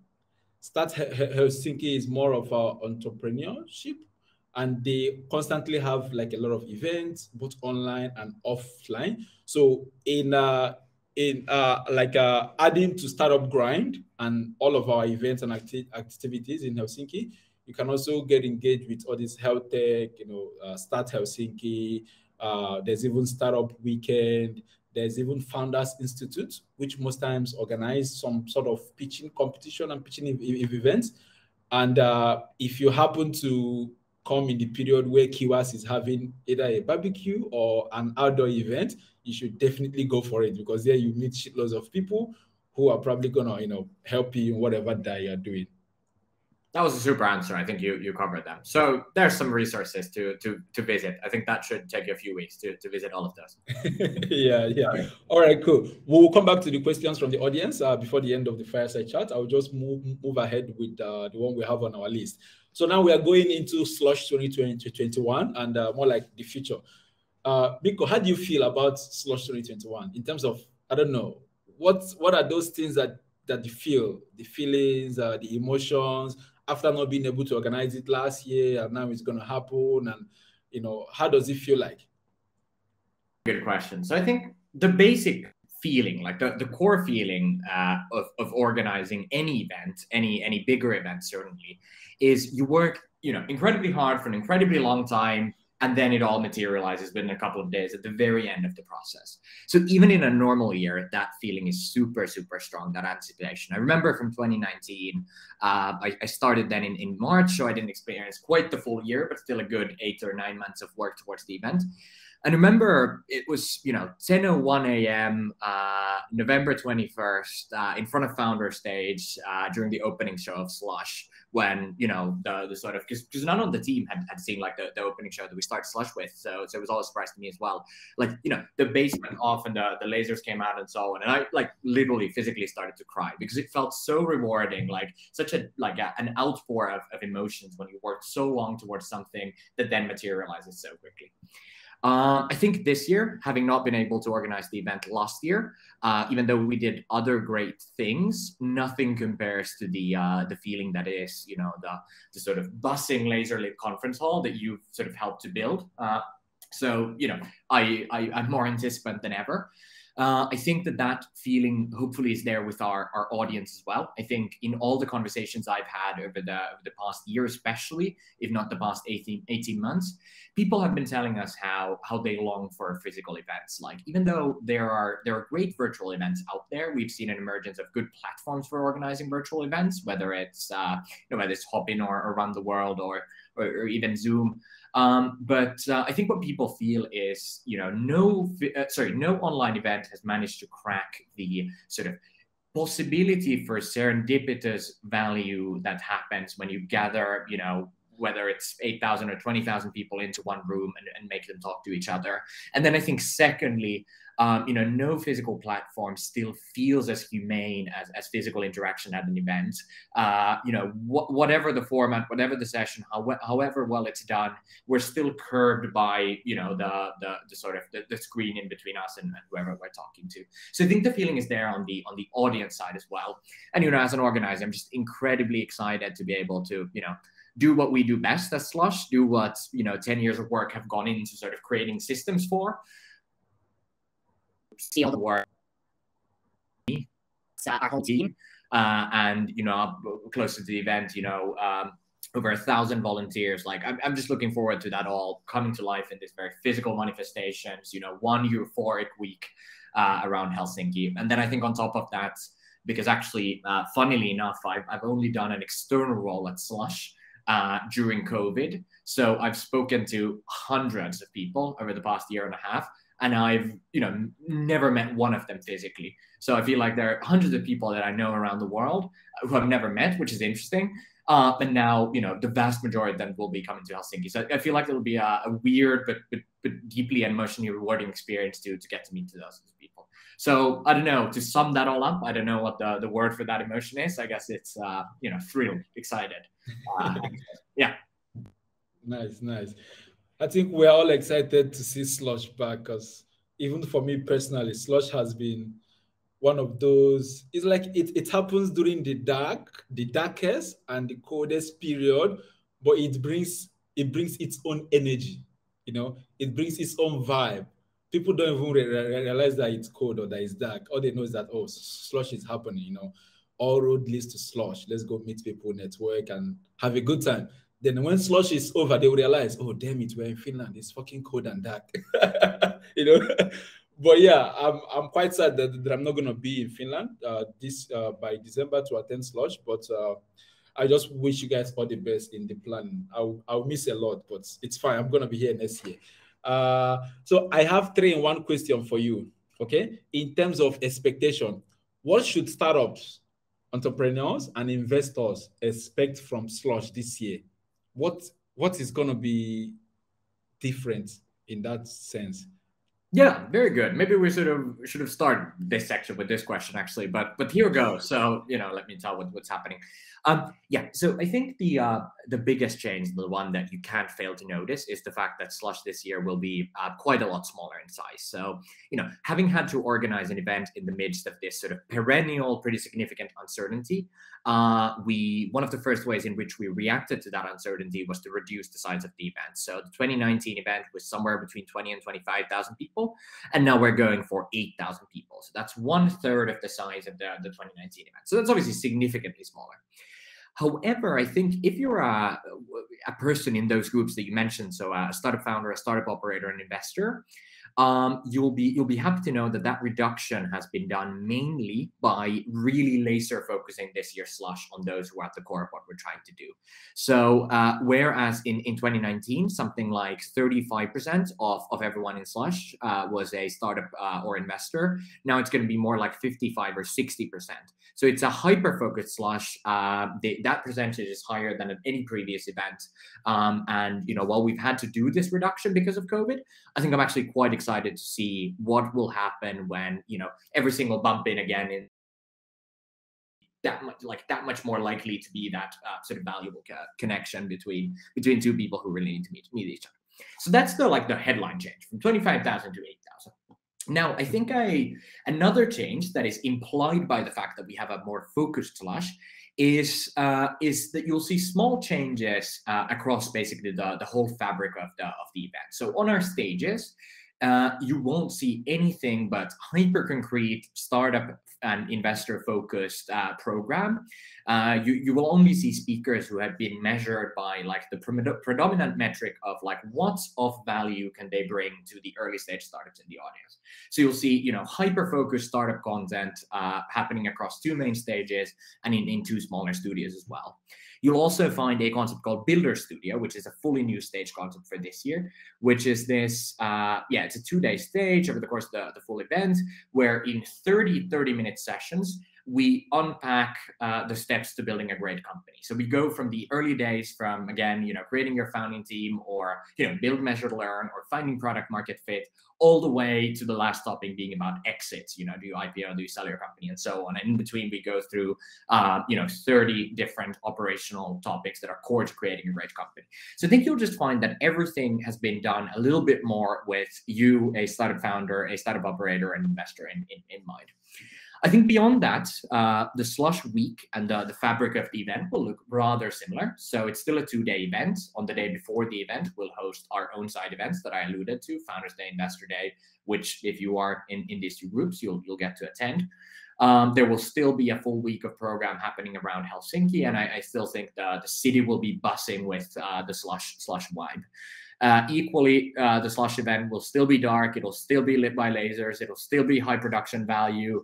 Start Helsinki is more of a entrepreneurship. And they constantly have like a lot of events, both online and offline. So in uh, in uh, like uh, adding to Startup Grind and all of our events and acti activities in Helsinki, you can also get engaged with all this health tech, you know, uh, Start Helsinki. Uh, there's even Startup Weekend. There's even Founders Institute, which most times organize some sort of pitching competition and pitching ev ev events. And uh, if you happen to come in the period where Kiwas is having either a barbecue or an outdoor event, you should definitely go for it, because there you meet loads of people who are probably gonna, you know, help you in whatever that you're doing. That was a super answer. I think you you covered them. So there's some resources to to to visit. I think that should take you a few weeks to to visit all of those. Yeah, yeah. All right, cool. We'll come back to the questions from the audience uh, before the end of the fireside chat. I'll just move move ahead with uh, the one we have on our list. So now we are going into Slush twenty twenty-one and uh, more like the future. Uh, Mikko, how do you feel about Slush twenty twenty-one in terms of, I don't know, what's what are those things that that you feel, the feelings, uh, the emotions after not being able to organize it last year, and now it's going to happen? And you know, how does it feel like? Good question. So I think the basic feeling, like the, the core feeling uh, of, of organizing any event, any any bigger event certainly, is you work, you know, incredibly hard for an incredibly long time, and then it all materializes within a couple of days at the very end of the process. So even in a normal year, that feeling is super, super strong, that anticipation. I remember from twenty nineteen, uh, I, I started then in, in March, so I didn't experience quite the full year, but still a good eight or nine months of work towards the event. And remember, it was, you know, ten oh one a m Uh, November twenty-first uh, in front of founder stage uh, during the opening show of Slush, when, you know, the, the sort of, because none of the team had, had seen like the, the opening show that we started Slush with. So, so it was all a surprise to me as well. Like, you know, the bass went off and the, the lasers came out and so on. And I like literally physically started to cry because it felt so rewarding, like such a, like a, an outpour of, of emotions when you worked so long towards something that then materializes so quickly. Uh, I think this year, having not been able to organize the event last year, uh, even though we did other great things, nothing compares to the uh, the feeling that is, you know, the, the sort of buzzing laser lit conference hall that you've sort of helped to build. Uh, so, you know, I, I, I'm more anticipant than ever. Uh, I think that that feeling hopefully is there with our, our audience as well. I think in all the conversations I've had over the, over the past year, especially, if not the past eighteen, eighteen months, people have been telling us how, how they long for physical events. Like, even though there are, there are great virtual events out there, we've seen an emergence of good platforms for organizing virtual events, whether it's, uh, you know, whether it's Hopin or, or Run the World or, or, or even Zoom. Um, but uh, I think what people feel is, you know, no, uh, sorry, no online event has managed to crack the sort of possibility for serendipitous value that happens when you gather, you know, whether it's eight thousand or twenty thousand people into one room and, and make them talk to each other. And then I think secondly, um, you know, no physical platform still feels as humane as, as physical interaction at an event. Uh, you know, wh whatever the format, whatever the session, how however well it's done, we're still curbed by, you know, the the, the sort of the, the screen in between us and, and whoever we're talking to. So I think the feeling is there on the on the audience side as well. And, you know, as an organizer, I'm just incredibly excited to be able to, you know, do what we do best at Slush, do what, you know, ten years of work have gone into sort of creating systems for. See all the work, our whole team, uh, and, you know, closer to the event, you know, um, over a thousand volunteers. Like, I'm, I'm just looking forward to that all coming to life in this very physical manifestations, you know, one euphoric week uh, around Helsinki. And then I think on top of that, because actually, uh, funnily enough, I've, I've only done an external role at Slush Uh, during COVID. So I've spoken to hundreds of people over the past year and a half, and I've, you know, never met one of them physically. So I feel like there are hundreds of people that I know around the world who I've never met, which is interesting. Uh, but now, you know, the vast majority of them will be coming to Helsinki. So I feel like it'll be a, a weird, but, but, but deeply emotionally rewarding experience to, to get to meet thousands of people. So I don't know, to sum that all up, I don't know what the, the word for that emotion is. I guess it's, uh, you know, thrilled, excited. Uh, yeah. Nice, nice. I think we're all excited to see Slush back, because even for me personally, Slush has been one of those, it's like it, it happens during the dark, the darkest and the coldest period, but it brings, it brings its own energy, you know, it brings its own vibe. People don't even re realize that it's cold or that it's dark. All they know is that, oh, Slush is happening, you know. All road leads to Slush. Let's go meet people, network, and have a good time. Then when Slush is over, they will realize, oh, damn it, we're in Finland. It's fucking cold and dark, you know. But yeah, I'm, I'm quite sad that, that I'm not going to be in Finland uh, this uh, by December to attend Slush. But uh, I just wish you guys all the best in the planning. I'll, I'll miss a lot, but it's fine. I'm going to be here next year. Uh, so I have three in one question for you, okay? In terms of expectation, what should startups, entrepreneurs, and investors expect from Slush this year? What, what is going to be different in that sense? Yeah, very good. Maybe we should have should have started this section with this question actually, but but here goes. So you know, let me tell what, what's happening. Um, yeah, so I think the uh, the biggest change, the one that you can't fail to notice, is the fact that Slush this year will be uh, quite a lot smaller in size. So you know, having had to organize an event in the midst of this sort of perennial, pretty significant uncertainty, uh, we one of the first ways in which we reacted to that uncertainty was to reduce the size of the event. So the twenty nineteen event was somewhere between twenty and twenty-five thousand people. And now we're going for eight thousand people. So that's one third of the size of the, the twenty nineteen event. So that's obviously significantly smaller. However, I think if you're a, a person in those groups that you mentioned, so a startup founder, a startup operator, an investor, um, you'll be you'll be happy to know that that reduction has been done mainly by really laser focusing this year's Slush on those who are at the core of what we're trying to do. So uh, whereas in, in twenty nineteen, something like thirty-five percent of, of everyone in Slush uh, was a startup uh, or investor, now it's going to be more like fifty-five or sixty percent. So it's a hyper-focused Slush. Uh, the, that percentage is higher than at any previous event. Um, and, you know, while we've had to do this reduction because of COVID, I think I'm actually quite excited excited to see what will happen when, you know, every single bump in again is that much, like that much more likely to be that uh, sort of valuable co connection between between two people who really need to meet, meet each other. So that's the like the headline change from twenty-five thousand to eight thousand. Now, I think I another change that is implied by the fact that we have a more focused Slush is uh, is that you'll see small changes uh, across basically the the whole fabric of the of the event. So on our stages, Uh, you won't see anything but hyper-concrete startup and investor-focused uh, program. Uh, you, you will only see speakers who have been measured by like the predominant metric of like what of value can they bring to the early stage startups in the audience. So you'll see, you know, hyper-focused startup content uh, happening across two main stages and in, in two smaller studios as well. You'll also find a concept called Builder Studio, which is a fully new stage concept for this year, which is this, uh, yeah, it's a two-day stage over the course of the, the full event, where in thirty thirty-minute sessions, we unpack uh, the steps to building a great company. So we go from the early days from, again, you know, creating your founding team or, you know, build, measure, learn, or finding product market fit, all the way to the last topic being about exits. You know, do you I P O, do you sell your company, and so on. And in between, we go through, uh, you know, thirty different operational topics that are core to creating a great company. So I think you'll just find that everything has been done a little bit more with you, a startup founder, a startup operator, and investor in, in, in mind. I think beyond that, uh, the Slush week and the, the fabric of the event will look rather similar. So it's still a two-day event. On the day before the event, we'll host our own side events that I alluded to, Founders Day, Investor Day, which if you are in, in these two groups, you'll, you'll get to attend. Um, there will still be a full week of program happening around Helsinki, and I, I still think the, the city will be buzzing with uh, the slush, slush vibe. Uh, equally, uh, the Slush event will still be dark. It'll still be lit by lasers. It'll still be high production value.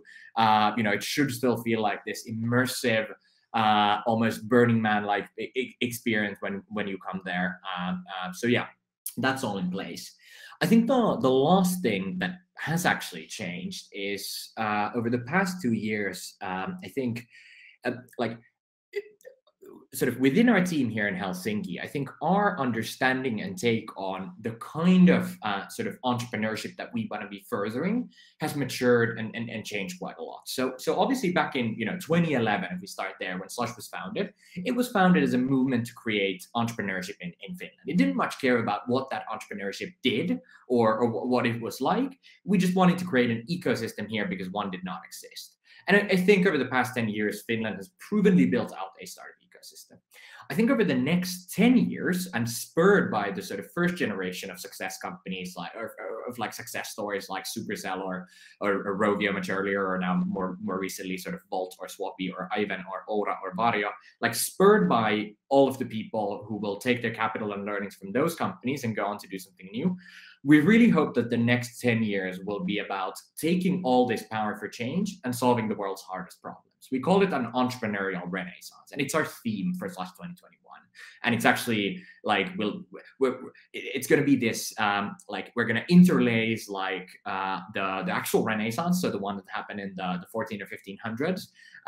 Uh, you know, it should still feel like this immersive, uh, almost Burning Man-like experience when, when you come there. Um, uh, so yeah, that's all in place. I think the, the last thing that has actually changed is uh, over the past two years, um, I think uh, like, sort of within our team here in Helsinki, I think our understanding and take on the kind of uh, sort of entrepreneurship that we want to be furthering has matured and, and, and changed quite a lot. So, so obviously back in, you know, twenty eleven, if we start there, when Slush was founded, it was founded as a movement to create entrepreneurship in, in Finland. It didn't much care about what that entrepreneurship did or, or what it was like. We just wanted to create an ecosystem here because one did not exist. And I, I think over the past ten years, Finland has provenly built out a startup ecosystem. I think over the next ten years, and spurred by the sort of first generation of success companies, like or, or of like success stories like Supercell or, or or Rovio much earlier, or now more more recently sort of Volt or Swapi or Ivan or Oura or Varjo, like spurred by all of the people who will take their capital and learnings from those companies and go on to do something new. We really hope that the next ten years will be about taking all this power for change and solving the world's hardest problems. We call it an entrepreneurial renaissance, and it's our theme for Slush twenty twenty-one. And it's actually like we'll we're, it's going to be this um, like we're going to interlace like uh, the the actual Renaissance, so the one that happened in the the fourteen or fifteen hundreds,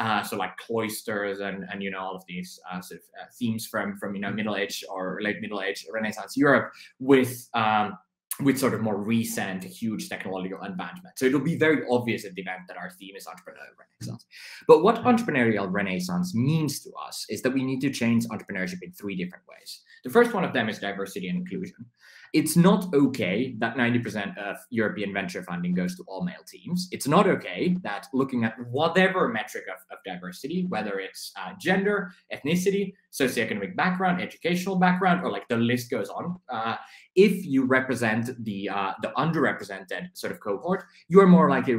uh, so like cloisters and and you know all of these uh, sort of uh, themes from from you know Middle Age or late Middle Age Renaissance Europe with um, with sort of more recent huge technological advancement. So it'll be very obvious at the event that our theme is entrepreneurial renaissance. But what entrepreneurial renaissance means to us is that we need to change entrepreneurship in three different ways. The first one of them is diversity and inclusion. It's not okay that ninety percent of European venture funding goes to all male teams. It's not okay that looking at whatever metric of, of diversity, whether it's uh, gender, ethnicity, socioeconomic background, educational background, or like the list goes on. Uh, if you represent the uh, the underrepresented sort of cohort, you are more likely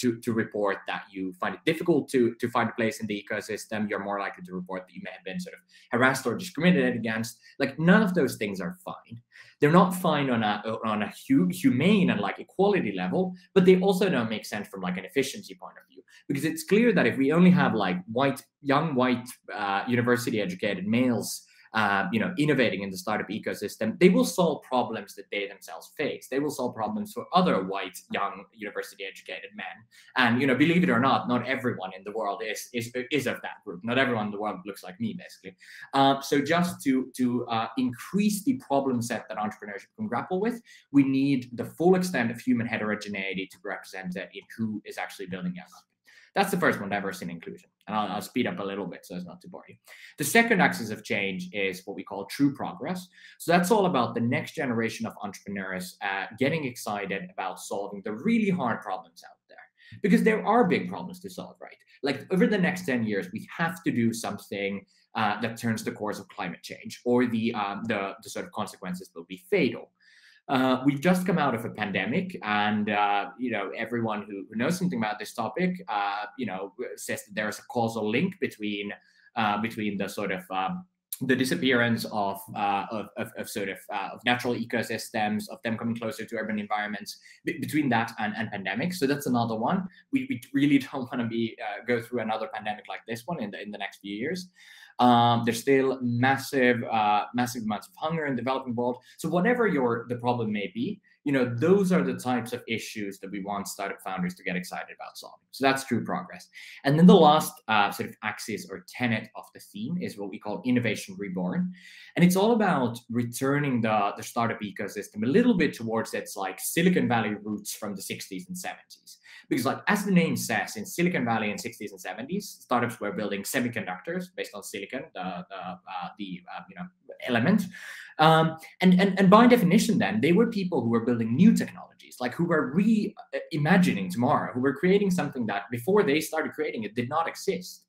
to, to report that you find it difficult to, to find a place in the ecosystem. You're more likely to report that you may have been sort of harassed or discriminated against. Like none of those things are fine. They're not fine on a on a hu humane and like equality level, but they also don't make sense from like an efficiency point of view, because it's clear that if we only have like white young white uh, university educated males, uh, you know, innovating in the startup ecosystem, they will solve problems that they themselves face. They will solve problems for other white young university educated men. And you know, believe it or not, not everyone in the world is is is of that group. Not everyone in the world looks like me, basically. Uh, so just to to uh, increase the problem set that entrepreneurship can grapple with, we need the full extent of human heterogeneity to represent it in who is actually building a company. That's the first one, diversity and inclusion. And I'll, I'll speed up a little bit so as not to bore you. The second axis of change is what we call true progress. So that's all about the next generation of entrepreneurs uh, getting excited about solving the really hard problems out there. Because there are big problems to solve, right? Like over the next ten years, we have to do something uh, that turns the course of climate change, or the, um, the, the sort of consequences will be fatal. Uh, we've just come out of a pandemic, and uh, you know, everyone who, who knows something about this topic, uh, you know, says that there is a causal link between uh, between the sort of um, the disappearance of, uh, of, of of sort of uh, of natural ecosystems, of them coming closer to urban environments, b between that and, and pandemics. So that's another one. We, we really don't want to be uh, go through another pandemic like this one in the in the next few years. Um, there's still massive, uh, massive amounts of hunger in the developing world. So whatever your the problem may be, you know, those are the types of issues that we want startup founders to get excited about solving. So that's true progress. And then the last uh, sort of axis or tenet of the theme is what we call innovation reborn. And it's all about returning the, the startup ecosystem a little bit towards its like Silicon Valley roots from the sixties and seventies. Because like, as the name says, in Silicon Valley in sixties and seventies, startups were building semiconductors based on silicon, the, uh, uh, the uh, you know, element. Um, and, and, and by definition then, they were people who were building new technologies, like who were reimagining tomorrow, who were creating something that before they started creating it did not exist.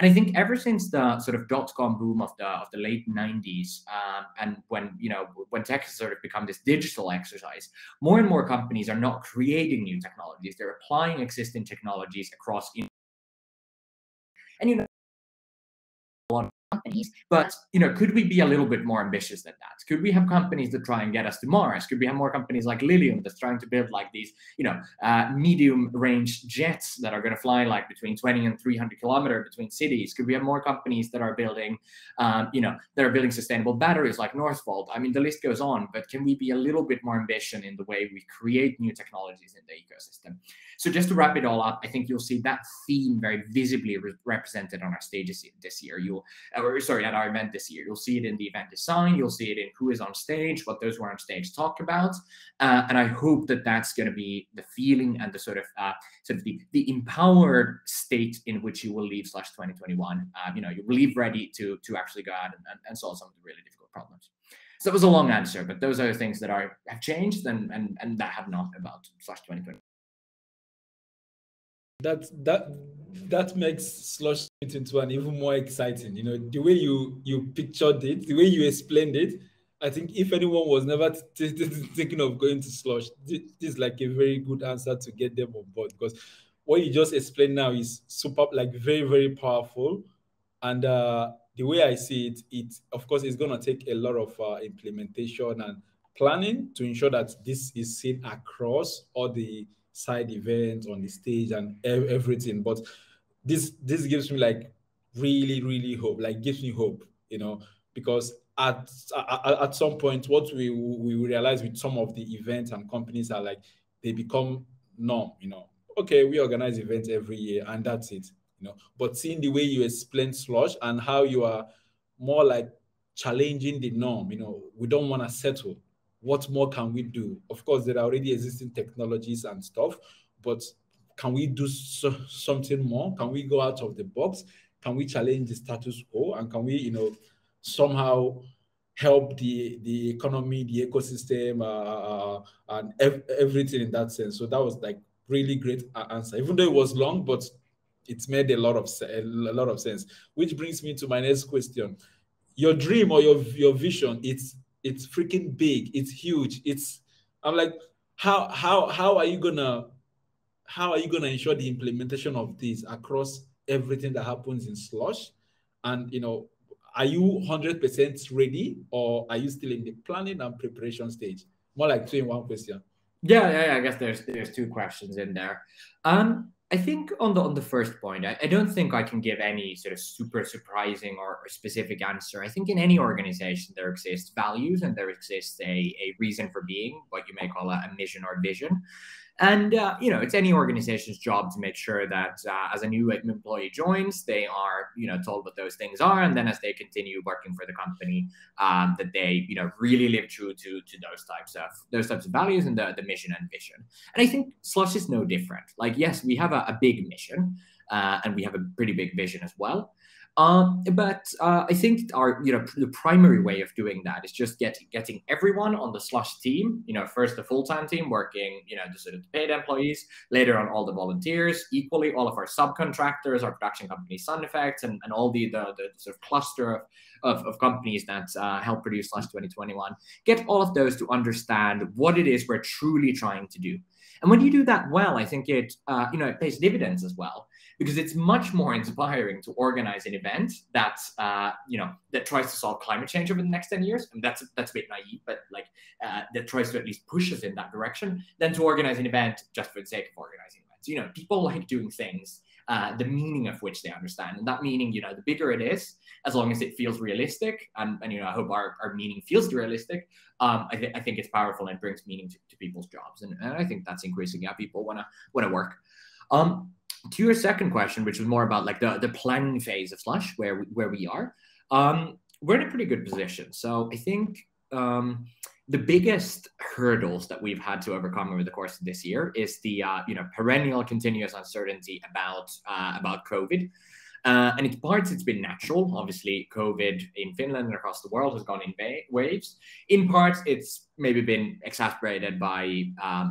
And I think ever since the sort of dot-com boom of the of the late nineties, um, and when you know when tech has sort of become this digital exercise, more and more companies are not creating new technologies; they're applying existing technologies across. In and you know, a lot of companies, but you know, could we be a little bit more ambitious than that? Could we have companies that try and get us to Mars? Could we have more companies like Lilium that's trying to build like these, you know, uh, medium-range jets that are going to fly like between twenty and three hundred kilometers between cities? Could we have more companies that are building, um, you know, that are building sustainable batteries like Northvolt? I mean, the list goes on. But can we be a little bit more ambitious in the way we create new technologies in the ecosystem? So just to wrap it all up, I think you'll see that theme very visibly re represented on our stages this year. You'll Or, sorry, at our event this year. You'll see it in the event design. You'll see it in who is on stage, what those who are on stage talk about. Uh, and I hope that that's going to be the feeling and the sort of, uh, sort of the, the empowered state in which you will leave Slush twenty twenty-one. Uh, you know, you will leave ready to, to actually go out and, and, and solve some of the really difficult problems. So that was a long answer, but those are the things that are have changed and, and, and that have not about Slush twenty twenty. That's, that that makes Slush twenty twenty-one even more exciting. You know, the way you you pictured it, the way you explained it, I think if anyone was never thinking of going to Slush, this is like a very good answer to get them on board, because what you just explained now is super, like very, very powerful. And uh, the way I see it, it of course, it's going to take a lot of uh, implementation and planning to ensure that this is seen across all the side events on the stage and everything. But this this gives me like really really hope, like gives me hope, you know, because at at, at some point what we we realize with some of the events and companies are like they become norm, you know, okay, we organize events every year and that's it, you know. But seeing the way you explain Slush and how you are more like challenging the norm, you know, we don't want to settle, what more can we do? Of course, there are already existing technologies and stuff, but can we do so, something more? Can we go out of the box? Can we challenge the status quo? And can we, you know, somehow help the, the economy, the ecosystem, uh, and ev everything in that sense? So that was like really great answer, even though it was long, but it made a lot of a lot of sense. Which brings me to my next question: your dream or your your vision? It's it's freaking big. It's huge. It's I'm like, how how how are you gonna how are you gonna ensure the implementation of this across everything that happens in Slush? And you know, are you one hundred percent ready, or are you still in the planning and preparation stage? More like two in one question. Yeah, yeah, I guess there's there's two questions in there. Um, I think on the on the first point, I, I don't think I can give any sort of super surprising or, or specific answer. I think in any organization there exists values and there exists a, a reason for being, what you may call a, a mission or vision. And, uh, you know, it's any organization's job to make sure that uh, as a new employee joins, they are, you know, told what those things are. And then as they continue working for the company, um, that they, you know, really live true to to those types of those types of values and the, the mission and vision. And I think Slush is no different. Like, yes, we have a, a big mission uh, and we have a pretty big vision as well. Um, but uh, I think our, you know, the primary way of doing that is just get, getting everyone on the Slush team, you know, first the full-time team working, you know, the sort of paid employees, later on all the volunteers, equally all of our subcontractors, our production company Sound Effects, and, and all the, the, the sort of cluster of, of, of companies that uh, help produce Slush twenty twenty-one, get all of those to understand what it is we're truly trying to do. And when you do that well, I think it, uh, you know, it pays dividends as well, because it's much more inspiring to organize an event that, uh, you know, that tries to solve climate change over the next ten years. And that's, that's a bit naive, but like uh, that tries to at least push us in that direction, than to organize an event just for the sake of organizing events. You know, people like doing things, uh, the meaning of which they understand. And that meaning, you know, the bigger it is, as long as it feels realistic, and, and you know, I hope our, our meaning feels realistic, um, I, th I think it's powerful and brings meaning to, to people's jobs. And, and I think that's increasing how people want to want to work. Um, To your second question, which was more about like the, the planning phase of Slush, where we, where we are, um, we're in a pretty good position. So I think um, the biggest hurdles that we've had to overcome over the course of this year is the uh, you know, perennial continuous uncertainty about uh, about COVID. Uh, and in parts, it's been natural. Obviously, COVID in Finland and across the world has gone in waves. In parts, it's maybe been exacerbated by um,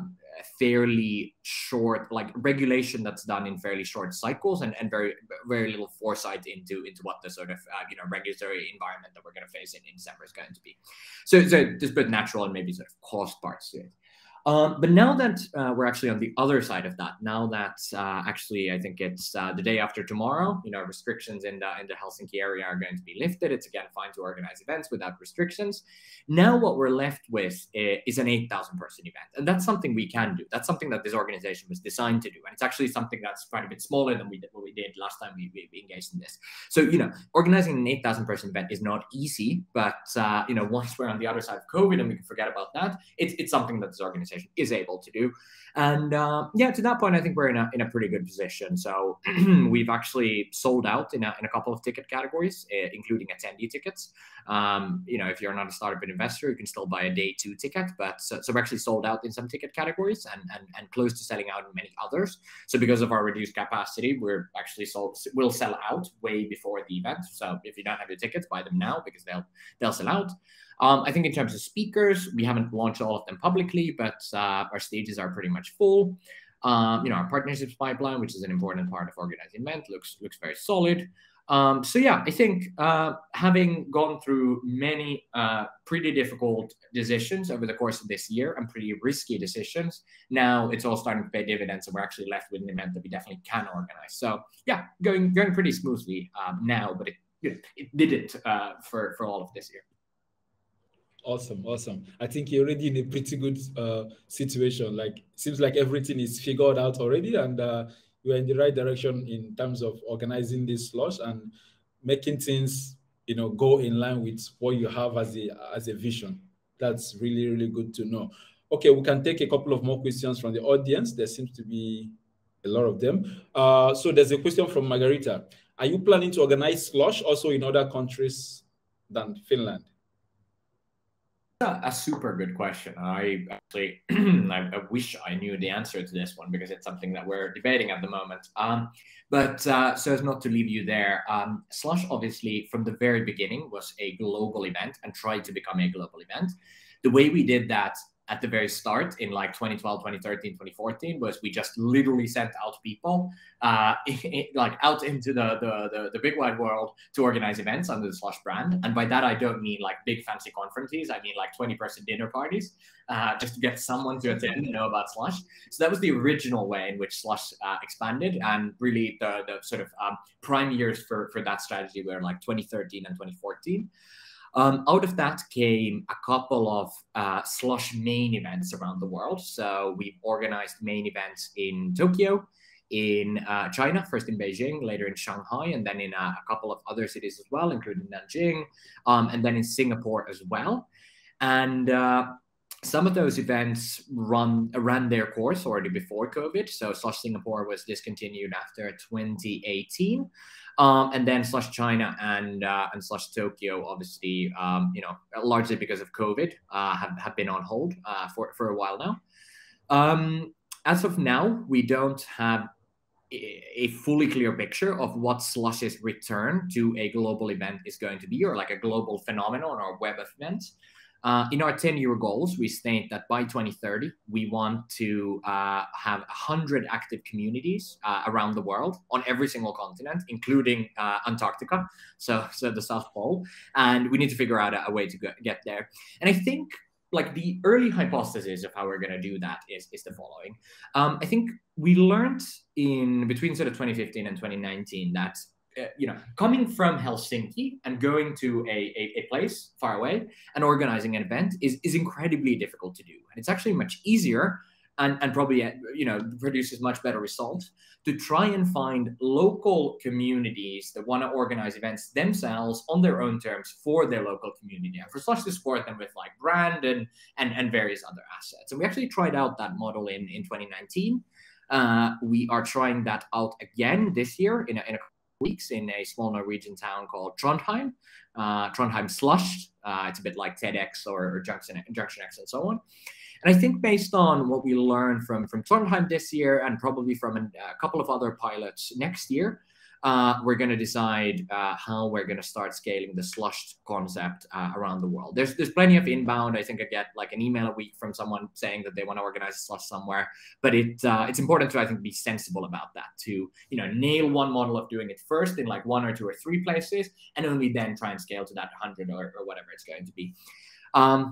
fairly short, like regulation that's done in fairly short cycles, and, and very very little foresight into into what the sort of uh, you know, regulatory environment that we're going to face in, in December is going to be. So so just both natural and maybe sort of cost parts to it. Um, but now that uh, we're actually on the other side of that, now that uh, actually I think it's uh, the day after tomorrow, you know, restrictions in the, in the Helsinki area are going to be lifted. It's again fine to organize events without restrictions. Now what we're left with is an eight thousand person event. And that's something we can do. That's something that this organization was designed to do. And it's actually something that's quite a bit smaller than we did, what we did last time we, we engaged in this. So, you know, organizing an eight thousand person event is not easy, but, uh, you know, once we're on the other side of COVID and we can forget about that, it's, it's something that this organization is able to do. And uh, yeah, to that point, I think we're in a, in a pretty good position. So we've actually sold out in a, in a couple of ticket categories, uh, including attendee tickets. Um, you know, if you're not a startup investor, you can still buy a day two ticket, but so, so we're actually sold out in some ticket categories and, and, and close to selling out in many others. So because of our reduced capacity, we're actually sold, we'll sell out way before the event. So if you don't have your tickets, buy them now because they'll, they'll sell out. Um, I think in terms of speakers, we haven't launched all of them publicly, but uh, our stages are pretty much full. Um, you know, our partnerships pipeline, which is an important part of organizing event, looks looks very solid. Um, so yeah, I think uh, having gone through many uh, pretty difficult decisions over the course of this year and pretty risky decisions, now it's all starting to pay dividends, and we're actually left with an event that we definitely can organize. So yeah, going going pretty smoothly um, now, but it it didn't uh, for for all of this year. Awesome, awesome. I think you're already in a pretty good uh, situation. Like, seems like everything is figured out already, and uh, you're in the right direction in terms of organizing this Slush and making things, you know, go in line with what you have as a as a vision. That's really, really good to know. Okay, we can take a couple of more questions from the audience. There seems to be a lot of them. Uh, so there's a question from Margarita. Are you planning to organize Slush also in other countries than Finland? a, a super good question. I actually I, I wish I knew the answer to this one because it's something that we're debating at the moment. Um, but uh, so as not to leave you there, um, Slush obviously from the very beginning was a global event and tried to become a global event. The way we did that at the very start in like twenty twelve, twenty thirteen, twenty fourteen was we just literally sent out people uh, like out into the, the, the, the big wide world to organize events under the Slush brand. And by that, I don't mean like big fancy conferences. I mean like twenty person dinner parties uh, just to get someone to attend and know about Slush. So that was the original way in which Slush uh, expanded. And really the, the sort of um, prime years for, for that strategy were like twenty thirteen and twenty fourteen. Um, out of that came a couple of uh, Slush main events around the world. So we've organized main events in Tokyo, in uh, China, first in Beijing, later in Shanghai, and then in uh, a couple of other cities as well, including Nanjing, um, and then in Singapore as well. And uh, some of those events run, ran their course already before COVID. So Slush Singapore was discontinued after twenty eighteen. Um, and then Slush China and uh, and Slush Tokyo, obviously, um, you know, largely because of COVID, uh, have, have been on hold uh, for, for a while now. Um, as of now, we don't have a fully clear picture of what Slush's return to a global event is going to be, or like a global phenomenon or web of events. Uh, in our ten-year goals, we state that by twenty thirty, we want to uh, have one hundred active communities uh, around the world on every single continent, including uh, Antarctica, so, so the South Pole. And we need to figure out a, a way to go, get there. And I think like the early hypothesis of how we're going to do that is, is the following. Um, I think we learned in between sort of twenty fifteen and twenty nineteen that Uh, you know, coming from Helsinki and going to a, a, a place far away and organizing an event is, is incredibly difficult to do. And it's actually much easier and, and probably, you know, produces much better results to try and find local communities that want to organize events themselves on their own terms for their local community and for Slush to support them with like brand and, and, and various other assets. And we actually tried out that model in, in twenty nineteen. Uh, we are trying that out again this year in a, in a weeks in a small Norwegian town called Trondheim, uh, Trondheim Slush. Uh, it's a bit like TEDx or, or Junction, Junction X and so on. And I think based on what we learned from, from Trondheim this year and probably from an, a couple of other pilots next year, uh, we're going to decide uh, how we're going to start scaling the Slush concept uh, around the world. There's there's plenty of inbound. I think I get like an email a week from someone saying that they want to organize Slush somewhere, but it uh, it's important to, I think, be sensible about that, to, you know, nail one model of doing it first in like one or two or three places, and only then try and scale to that one hundred or, or whatever it's going to be. Um,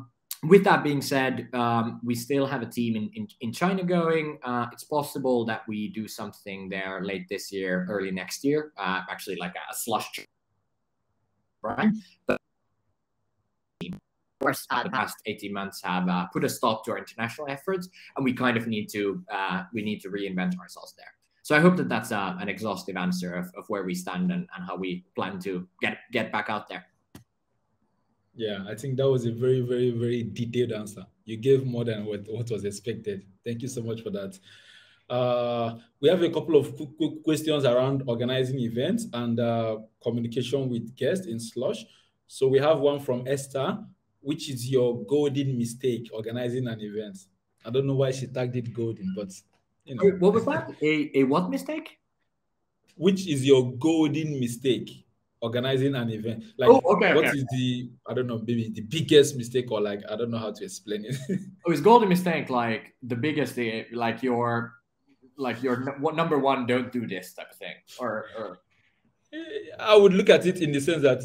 With that being said, um, we still have a team in, in, in China going. Uh, it's possible that we do something there late this year, early next year, uh, actually like a, a Slush. Right? But the past eighteen months have uh, put a stop to our international efforts, and we kind of need to, uh, we need to reinvent ourselves there. So I hope that that's uh, an exhaustive answer of, of where we stand and, and how we plan to get, get back out there. Yeah, I think that was a very, very, very detailed answer. You gave more than what, what was expected. Thank you so much for that. Uh, we have a couple of quick, quick questions around organizing events and uh, communication with guests in Slush. So we have one from Esther, which is your golden mistake organizing an event. I don't know why she tagged it golden, but you know. What was that? A, a what mistake? Which is your golden mistake organizing an event? Like, oh, okay, what okay. is the, I don't know, maybe the biggest mistake, or like, I don't know how to explain it. Oh, it's golden mistake, like the biggest, like your, like your number one, don't do this type of thing, or, or... I would look at it in the sense that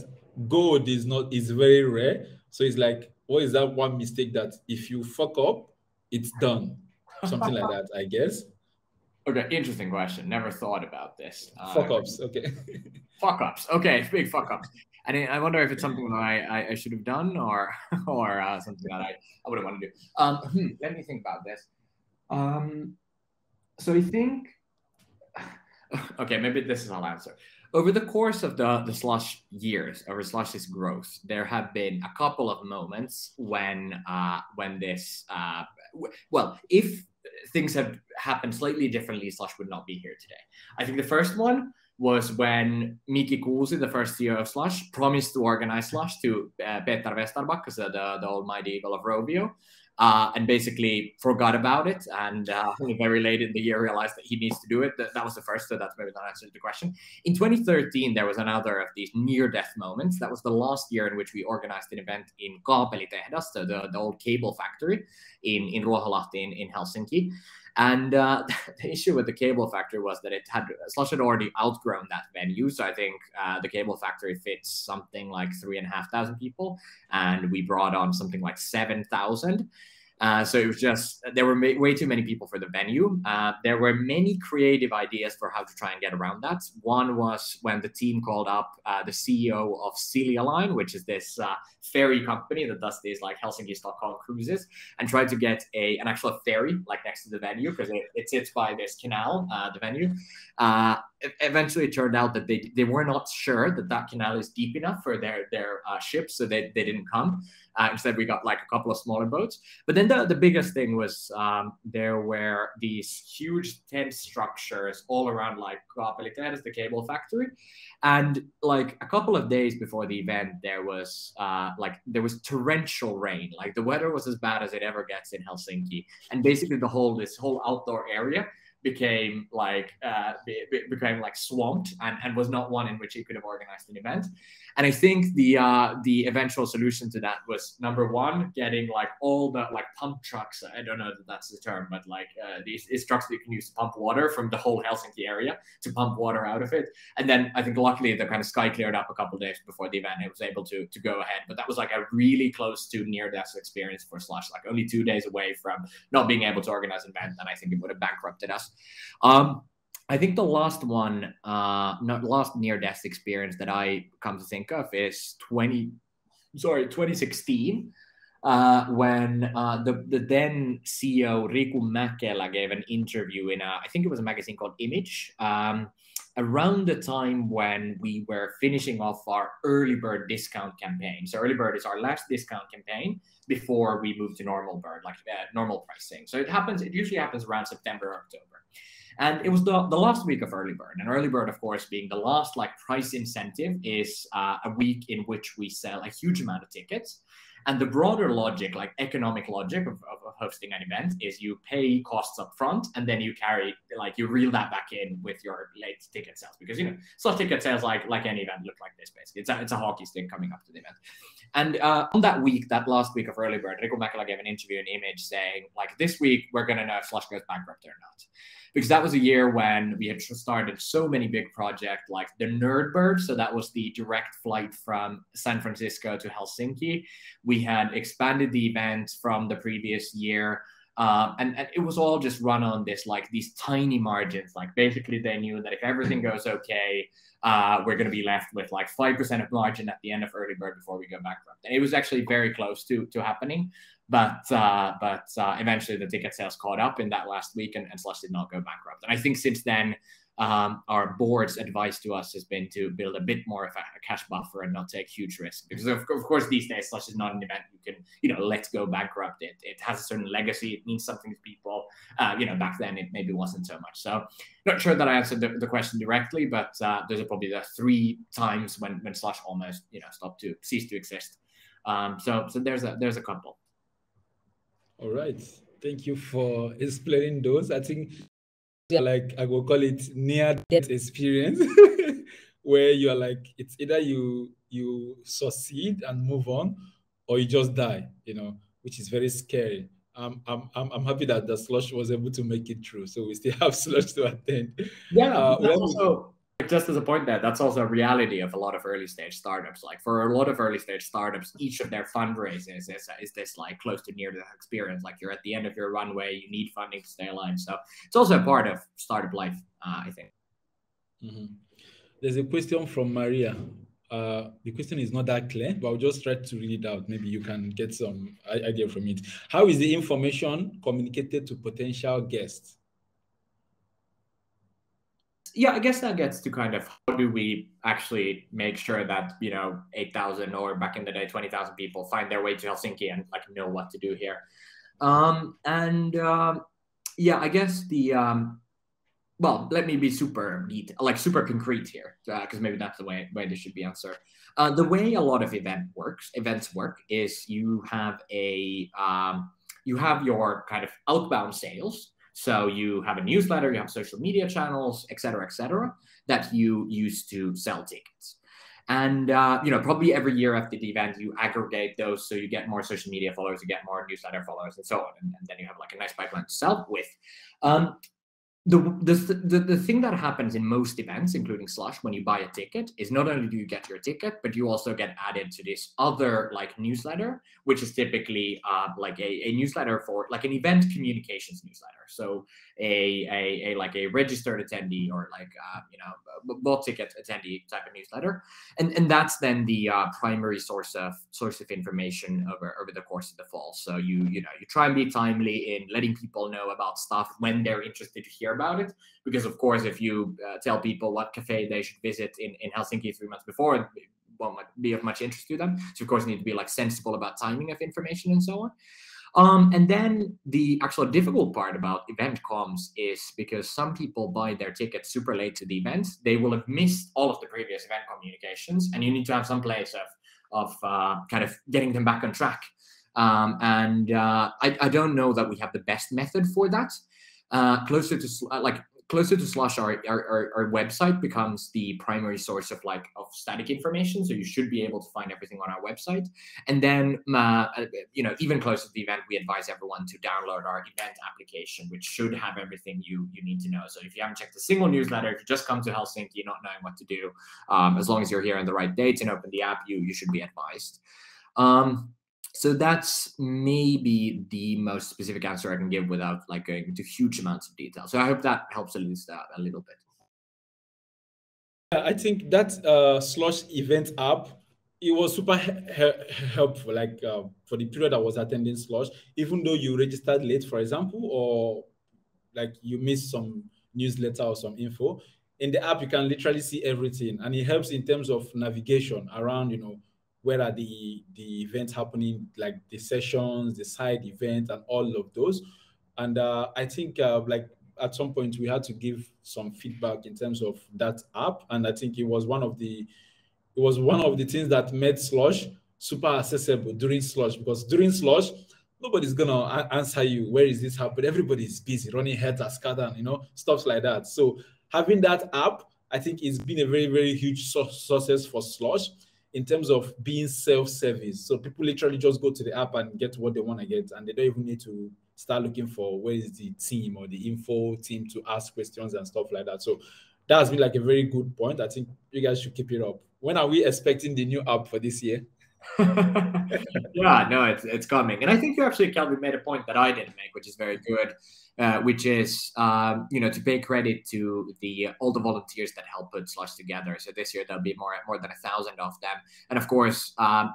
gold is not, is very rare. So it's like, what is that one mistake that if you fuck up, it's done? Something like that, I guess. Okay, interesting question. Never thought about this. Fuck ups, uh, okay. Fuck ups, okay, big fuck ups. And I wonder if it's something that I, I, I should have done, or or uh, something that I, I wouldn't want to do. Um, hmm, let me think about this. Um, so I think, okay, maybe this is I'll answer. Over the course of the, the Slush years, over Slush's growth, there have been a couple of moments when uh, when this, uh, well, if things have happened slightly differently, Slush would not be here today. I think the first one was when Mikki Kuusi, the first C E O of Slush, promised to organize Slush to uh, Peter Vesterbacka, so the, the almighty eagle of Rovio, uh, and basically forgot about it. And uh, very late in the year realized that he needs to do it. That, that was the first, so that's maybe not answering the question. In twenty thirteen, there was another of these near-death moments. That was the last year in which we organized an event in Kaapelitehdas, so the, the old cable factory in, in Ruoholahti in, in Helsinki. And uh, the issue with the cable factory was that it had, Slush had already outgrown that venue. So I think uh, the cable factory fits something like three and a half thousand people. And we brought on something like seven thousand. Uh, so it was just, there were way too many people for the venue. Uh, there were many creative ideas for how to try and get around that. One was when the team called up uh, the C E O of Silja Line, which is this uh, ferry company that does these like Helsinki-Stockholm cruises, and tried to get a an actual ferry like next to the venue because it, it sits by this canal, uh, the venue. Uh, eventually it turned out that they, they were not sure that that canal is deep enough for their, their uh, ships, so they, they didn't come. Uh, instead, we got like a couple of smaller boats. But then the, the biggest thing was um, there were these huge tent structures all around like Kaapelitehdas, the cable factory. And like a couple of days before the event, there was uh, like there was torrential rain. Like the weather was as bad as it ever gets in Helsinki. And basically the whole this whole outdoor area became like uh, became like swamped and, and was not one in which he could have organized an event. And I think the uh, the eventual solution to that was number one, getting like all the like pump trucks. I don't know that that's the term, but like uh, these is trucks that you can use to pump water from the whole Helsinki area to pump water out of it. And then I think luckily the kind of sky cleared up a couple of days before the event. It was able to to go ahead. But that was like a really close to near death experience for Slush, like only two days away from not being able to organize an event. And I think it would have bankrupted us. Um, I think the last one, uh, not last near-death experience that I come to think of is twenty, sorry, twenty sixteen, uh, when uh, the, the then C E O Riku Mäkelä gave an interview in a, I think it was a magazine called Image, um, around the time when we were finishing off our early bird discount campaign. So early bird is our last discount campaign before we move to normal bird, like uh, normal pricing. So it happens, it usually happens around September or October. And it was the, the last week of early bird, and early bird, of course, being the last like price incentive is uh, a week in which we sell a huge amount of tickets. And the broader logic, like economic logic of, of hosting an event is you pay costs up front and then you carry, like you reel that back in with your late ticket sales because, you know, Slush ticket sales, like like any event look like this, basically. It's a, it's a hockey stick coming up to the event. And uh, on that week, that last week of early bird, Riku Mäkelä gave an interview in Image saying, like, this week, we're going to know if Slush goes bankrupt or not. Because that was a year when we had started so many big projects, like the Nerdbird. So that was the direct flight from San Francisco to Helsinki. We had expanded the event from the previous year. Uh, and, and it was all just run on this, like these tiny margins. Like basically they knew that if everything goes okay, uh, we're going to be left with like five percent of margin at the end of early bird before we go bankrupt. And it was actually very close to, to happening. But uh, but uh, eventually the ticket sales caught up in that last week and, and Slush did not go bankrupt. And I think since then, um, our board's advice to us has been to build a bit more of a, a cash buffer and not take huge risk. Because of, of course, these days, Slush is not an event you can, you know, let's go bankrupt. It, it has a certain legacy. It means something to people. Uh, you know, back then it maybe wasn't so much. So not sure that I answered the, the question directly, but uh, those are probably the three times when, when Slush almost, you know, stopped to cease to exist. Um, so so there's a there's a couple. All right. Thank you for explaining those. I think, yeah. like, I will call it near-death experience, where you're like, it's either you you succeed and move on, or you just die, you know, which is very scary. Um, I'm, I'm, I'm happy that the Slush was able to make it through, so we still have Slush to attend. Yeah, uh, that's also, just as a point there, that's also a reality of a lot of early stage startups. Like for a lot of early stage startups, each of their fundraisers is, is this like close to near death experience. Like you're at the end of your runway, you need funding to stay alive. So it's also a part of startup life, uh, I think. Mm-hmm. There's a question from Maria. Uh, the question is not that clear, but I'll just try to read it out. Maybe you can get some idea from it. How is the information communicated to potential guests? Yeah, I guess that gets to kind of how do we actually make sure that, you know, eight thousand or back in the day, twenty thousand people find their way to Helsinki and like know what to do here. Um, and um, yeah, I guess the um, well, let me be super neat, like super concrete here, because uh, maybe that's the way, way this should be answered. Uh, the way a lot of event works, events work is you have a um, you have your kind of outbound sales. So you have a newsletter, you have social media channels, et cetera, et cetera, that you use to sell tickets. And, uh, you know, probably every year after the event, you aggregate those. So you get more social media followers, you get more newsletter followers and so on. And, and then you have like a nice pipeline to sell with. Um, the, the, the, the thing that happens in most events, including Slush, when you buy a ticket is not only do you get your ticket, but you also get added to this other like newsletter, which is typically uh, like a, a newsletter for like an event communications newsletter. So a, a, a like a registered attendee or like, uh, you know, bought ticket attendee type of newsletter. And, and that's then the uh, primary source of source of information over, over the course of the fall. So you, you know, you try and be timely in letting people know about stuff when they're interested to hear about it, because of course, if you uh, tell people what cafe they should visit in, in Helsinki three months before, it won't be of much interest to them. So of course, you need to be like sensible about timing of information and so on. Um, and then the actual difficult part about event comms is because some people buy their tickets super late to the event, they will have missed all of the previous event communications, and you need to have some place of of uh, kind of getting them back on track. Um, and uh, I, I don't know that we have the best method for that. Uh, closer to uh, like closer to Slush, our, our our website becomes the primary source of like of static information. So you should be able to find everything on our website. And then uh, you know, even closer to the event, we advise everyone to download our event application, which should have everything you you need to know. So if you haven't checked a single newsletter, if you just come to Helsinki not knowing what to do, um, as long as you're here on the right dates and open the app, you you should be advised. Um, So that's maybe the most specific answer I can give without like going into huge amounts of detail. So I hope that helps at least uh, a little bit. I think that uh, Slush event app, it was super he helpful like uh, for the period I was attending Slush, even though you registered late, for example, or like you missed some newsletter or some info. In the app, you can literally see everything, and it helps in terms of navigation around, you know, where are the, the events happening, like the sessions, the side events, and all of those. And uh, I think uh, like at some point we had to give some feedback in terms of that app. And I think it was one of the, it was one of the things that made Slush super accessible during Slush, because during Slush, nobody's gonna answer you, where is this happening? Everybody's busy running heads at Scadan, you know, stuff like that. So having that app, I think it's been a very, very huge su success for Slush, in terms of being self-service. So people literally just go to the app and get what they want to get, and they don't even need to start looking for where is the team or the info team to ask questions and stuff like that. So that has been like a very good point. I think you guys should keep it up. When are we expecting the new app for this year? Yeah, no, it's, it's coming. And I think you actually, Kelvin, made a point that I didn't make, which is very good, uh, which is, um, you know, to pay credit to the all the volunteers that help put Slush together. So this year there'll be more more than a thousand of them. And of course, um,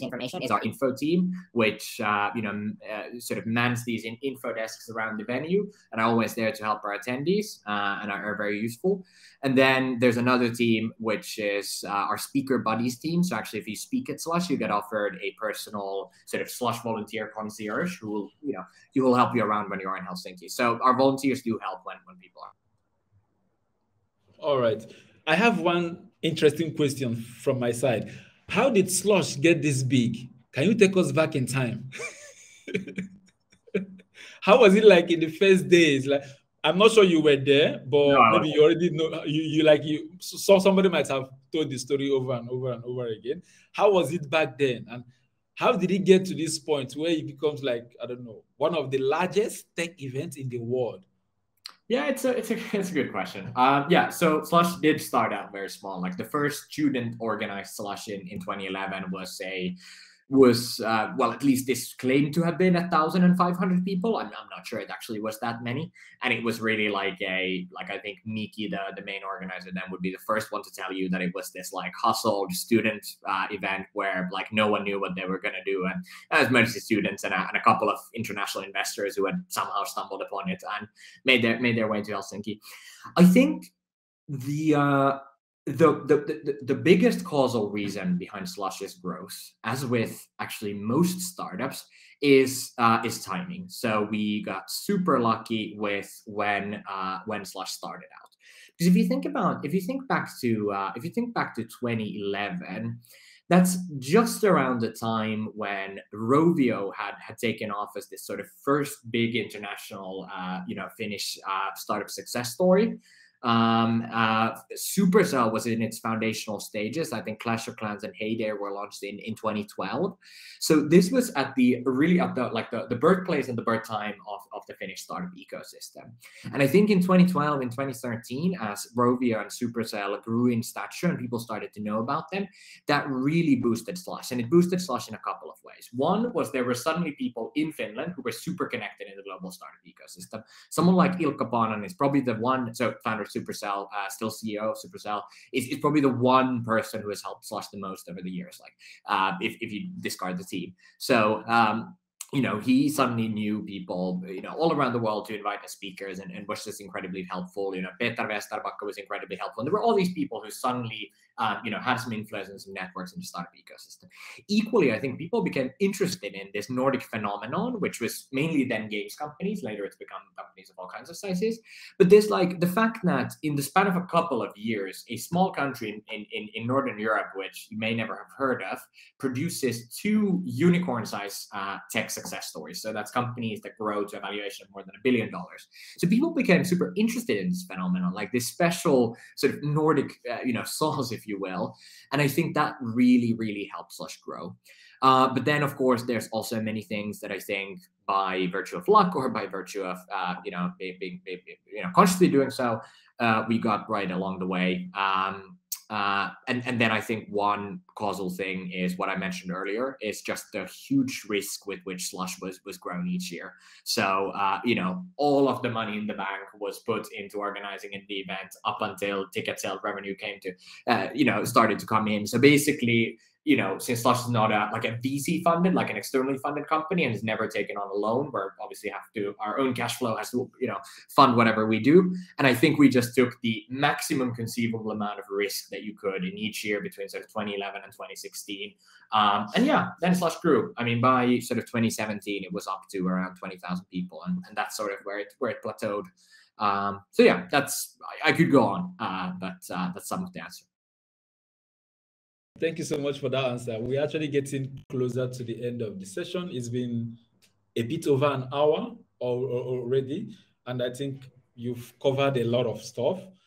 information is our info team, which, uh, you know, uh, sort of mans these in info desks around the venue and are always there to help our attendees uh, and are, are very useful. And then there's another team, which is uh, our speaker buddies team. So actually, if you speak at Slush, you get offered a personal sort of Slush volunteer concierge who will, you know, he will help you around when you're in Helsinki. So our volunteers do help when, when people are. All right. I have one interesting question from my side. How did Slush get this big? Can you take us back in time? How was it like in the first days? Like, I'm not sure you were there, but no, maybe you already know. You, you like you. So somebody might have told the story over and over and over again. How was it back then, and how did it get to this point where it becomes like, I don't know, one of the largest tech events in the world? Yeah, it's a, it's a, it's a good question. Um, yeah, so Slush did start out very small. Like the first student-organized Slush in, in twenty eleven was a, was, uh, well, at least this claimed to have been one thousand five hundred people. I'm, I'm not sure it actually was that many. And it was really like a, like I think Miki, the, the main organizer then, would be the first one to tell you that it was this like hustled student uh, event where like no one knew what they were going to do. And as mostly students and a, and a couple of international investors who had somehow stumbled upon it and made their, made their way to Helsinki. I think the... Uh, the, the, the, the biggest causal reason behind Slush's growth, as with actually most startups, is uh, is timing. So we got super lucky with when uh, when Slush started out. Because if you think about, if you think back to uh, if you think back to twenty eleven, that's just around the time when Rovio had had taken off as this sort of first big international, uh, you know, Finnish uh, startup success story. Um, uh, Supercell was in its foundational stages. I think Clash of Clans and Hey There were launched in, in twenty twelve. So this was at the really at the like the, the birthplace and the birth time of, of the Finnish startup ecosystem. And I think in twenty twelve, in twenty thirteen, as Rovio and Supercell grew in stature and people started to know about them, that really boosted Slush. And it boosted Slush in a couple of ways. One was there were suddenly people in Finland who were super connected in the global startup ecosystem. Someone like Ilkka Paananen is probably the one, so founder Supercell, uh, still C E O of Supercell, is, is probably the one person who has helped Slush the most over the years, like uh, if, if you discard the team. So, um, you know, he suddenly knew people, you know, all around the world to invite as speakers, and, and was just incredibly helpful. You know, Peter Vesterbacka was incredibly helpful. And there were all these people who suddenly, uh, you know, had some influence and some networks in the startup ecosystem. Equally, I think people became interested in this Nordic phenomenon, which was mainly then games companies. Later, it's become companies of all kinds of sizes. But there's like the fact that in the span of a couple of years, a small country in, in, in Northern Europe, which you may never have heard of, produces two unicorn-sized uh, tech success stories. So that's companies that grow to a valuation of more than a billion dollars. So people became super interested in this phenomenon, like this special sort of Nordic, uh, you know, sauce, if you will. And I think that really, really helped Slush grow. Uh, but then, of course, there's also many things that I think, by virtue of luck or by virtue of uh, you know, being, being, being, you know, consciously doing so, uh, we got right along the way. Um, Uh, and, and then I think one causal thing is what I mentioned earlier, is just the huge risk with which Slush was, was grown each year. So, uh, you know, all of the money in the bank was put into organizing an event up until ticket sale revenue came to, uh, you know, started to come in. So basically, you know, since Slush is not a, like a V C funded, like an externally funded company, and has never taken on a loan, we're obviously have to, our own cash flow has to, you know, fund whatever we do. And I think we just took the maximum conceivable amount of risk that you could in each year between sort of twenty eleven and twenty sixteen. Um, and yeah, then Slush grew. I mean, by sort of twenty seventeen, it was up to around twenty thousand people. And, and that's sort of where it, where it plateaued. Um, so yeah, that's, I, I could go on, uh, but uh, that's some of the answer. Thank you so much for that answer. We're actually getting closer to the end of the session. It's been a bit over an hour already, and I think you've covered a lot of stuff.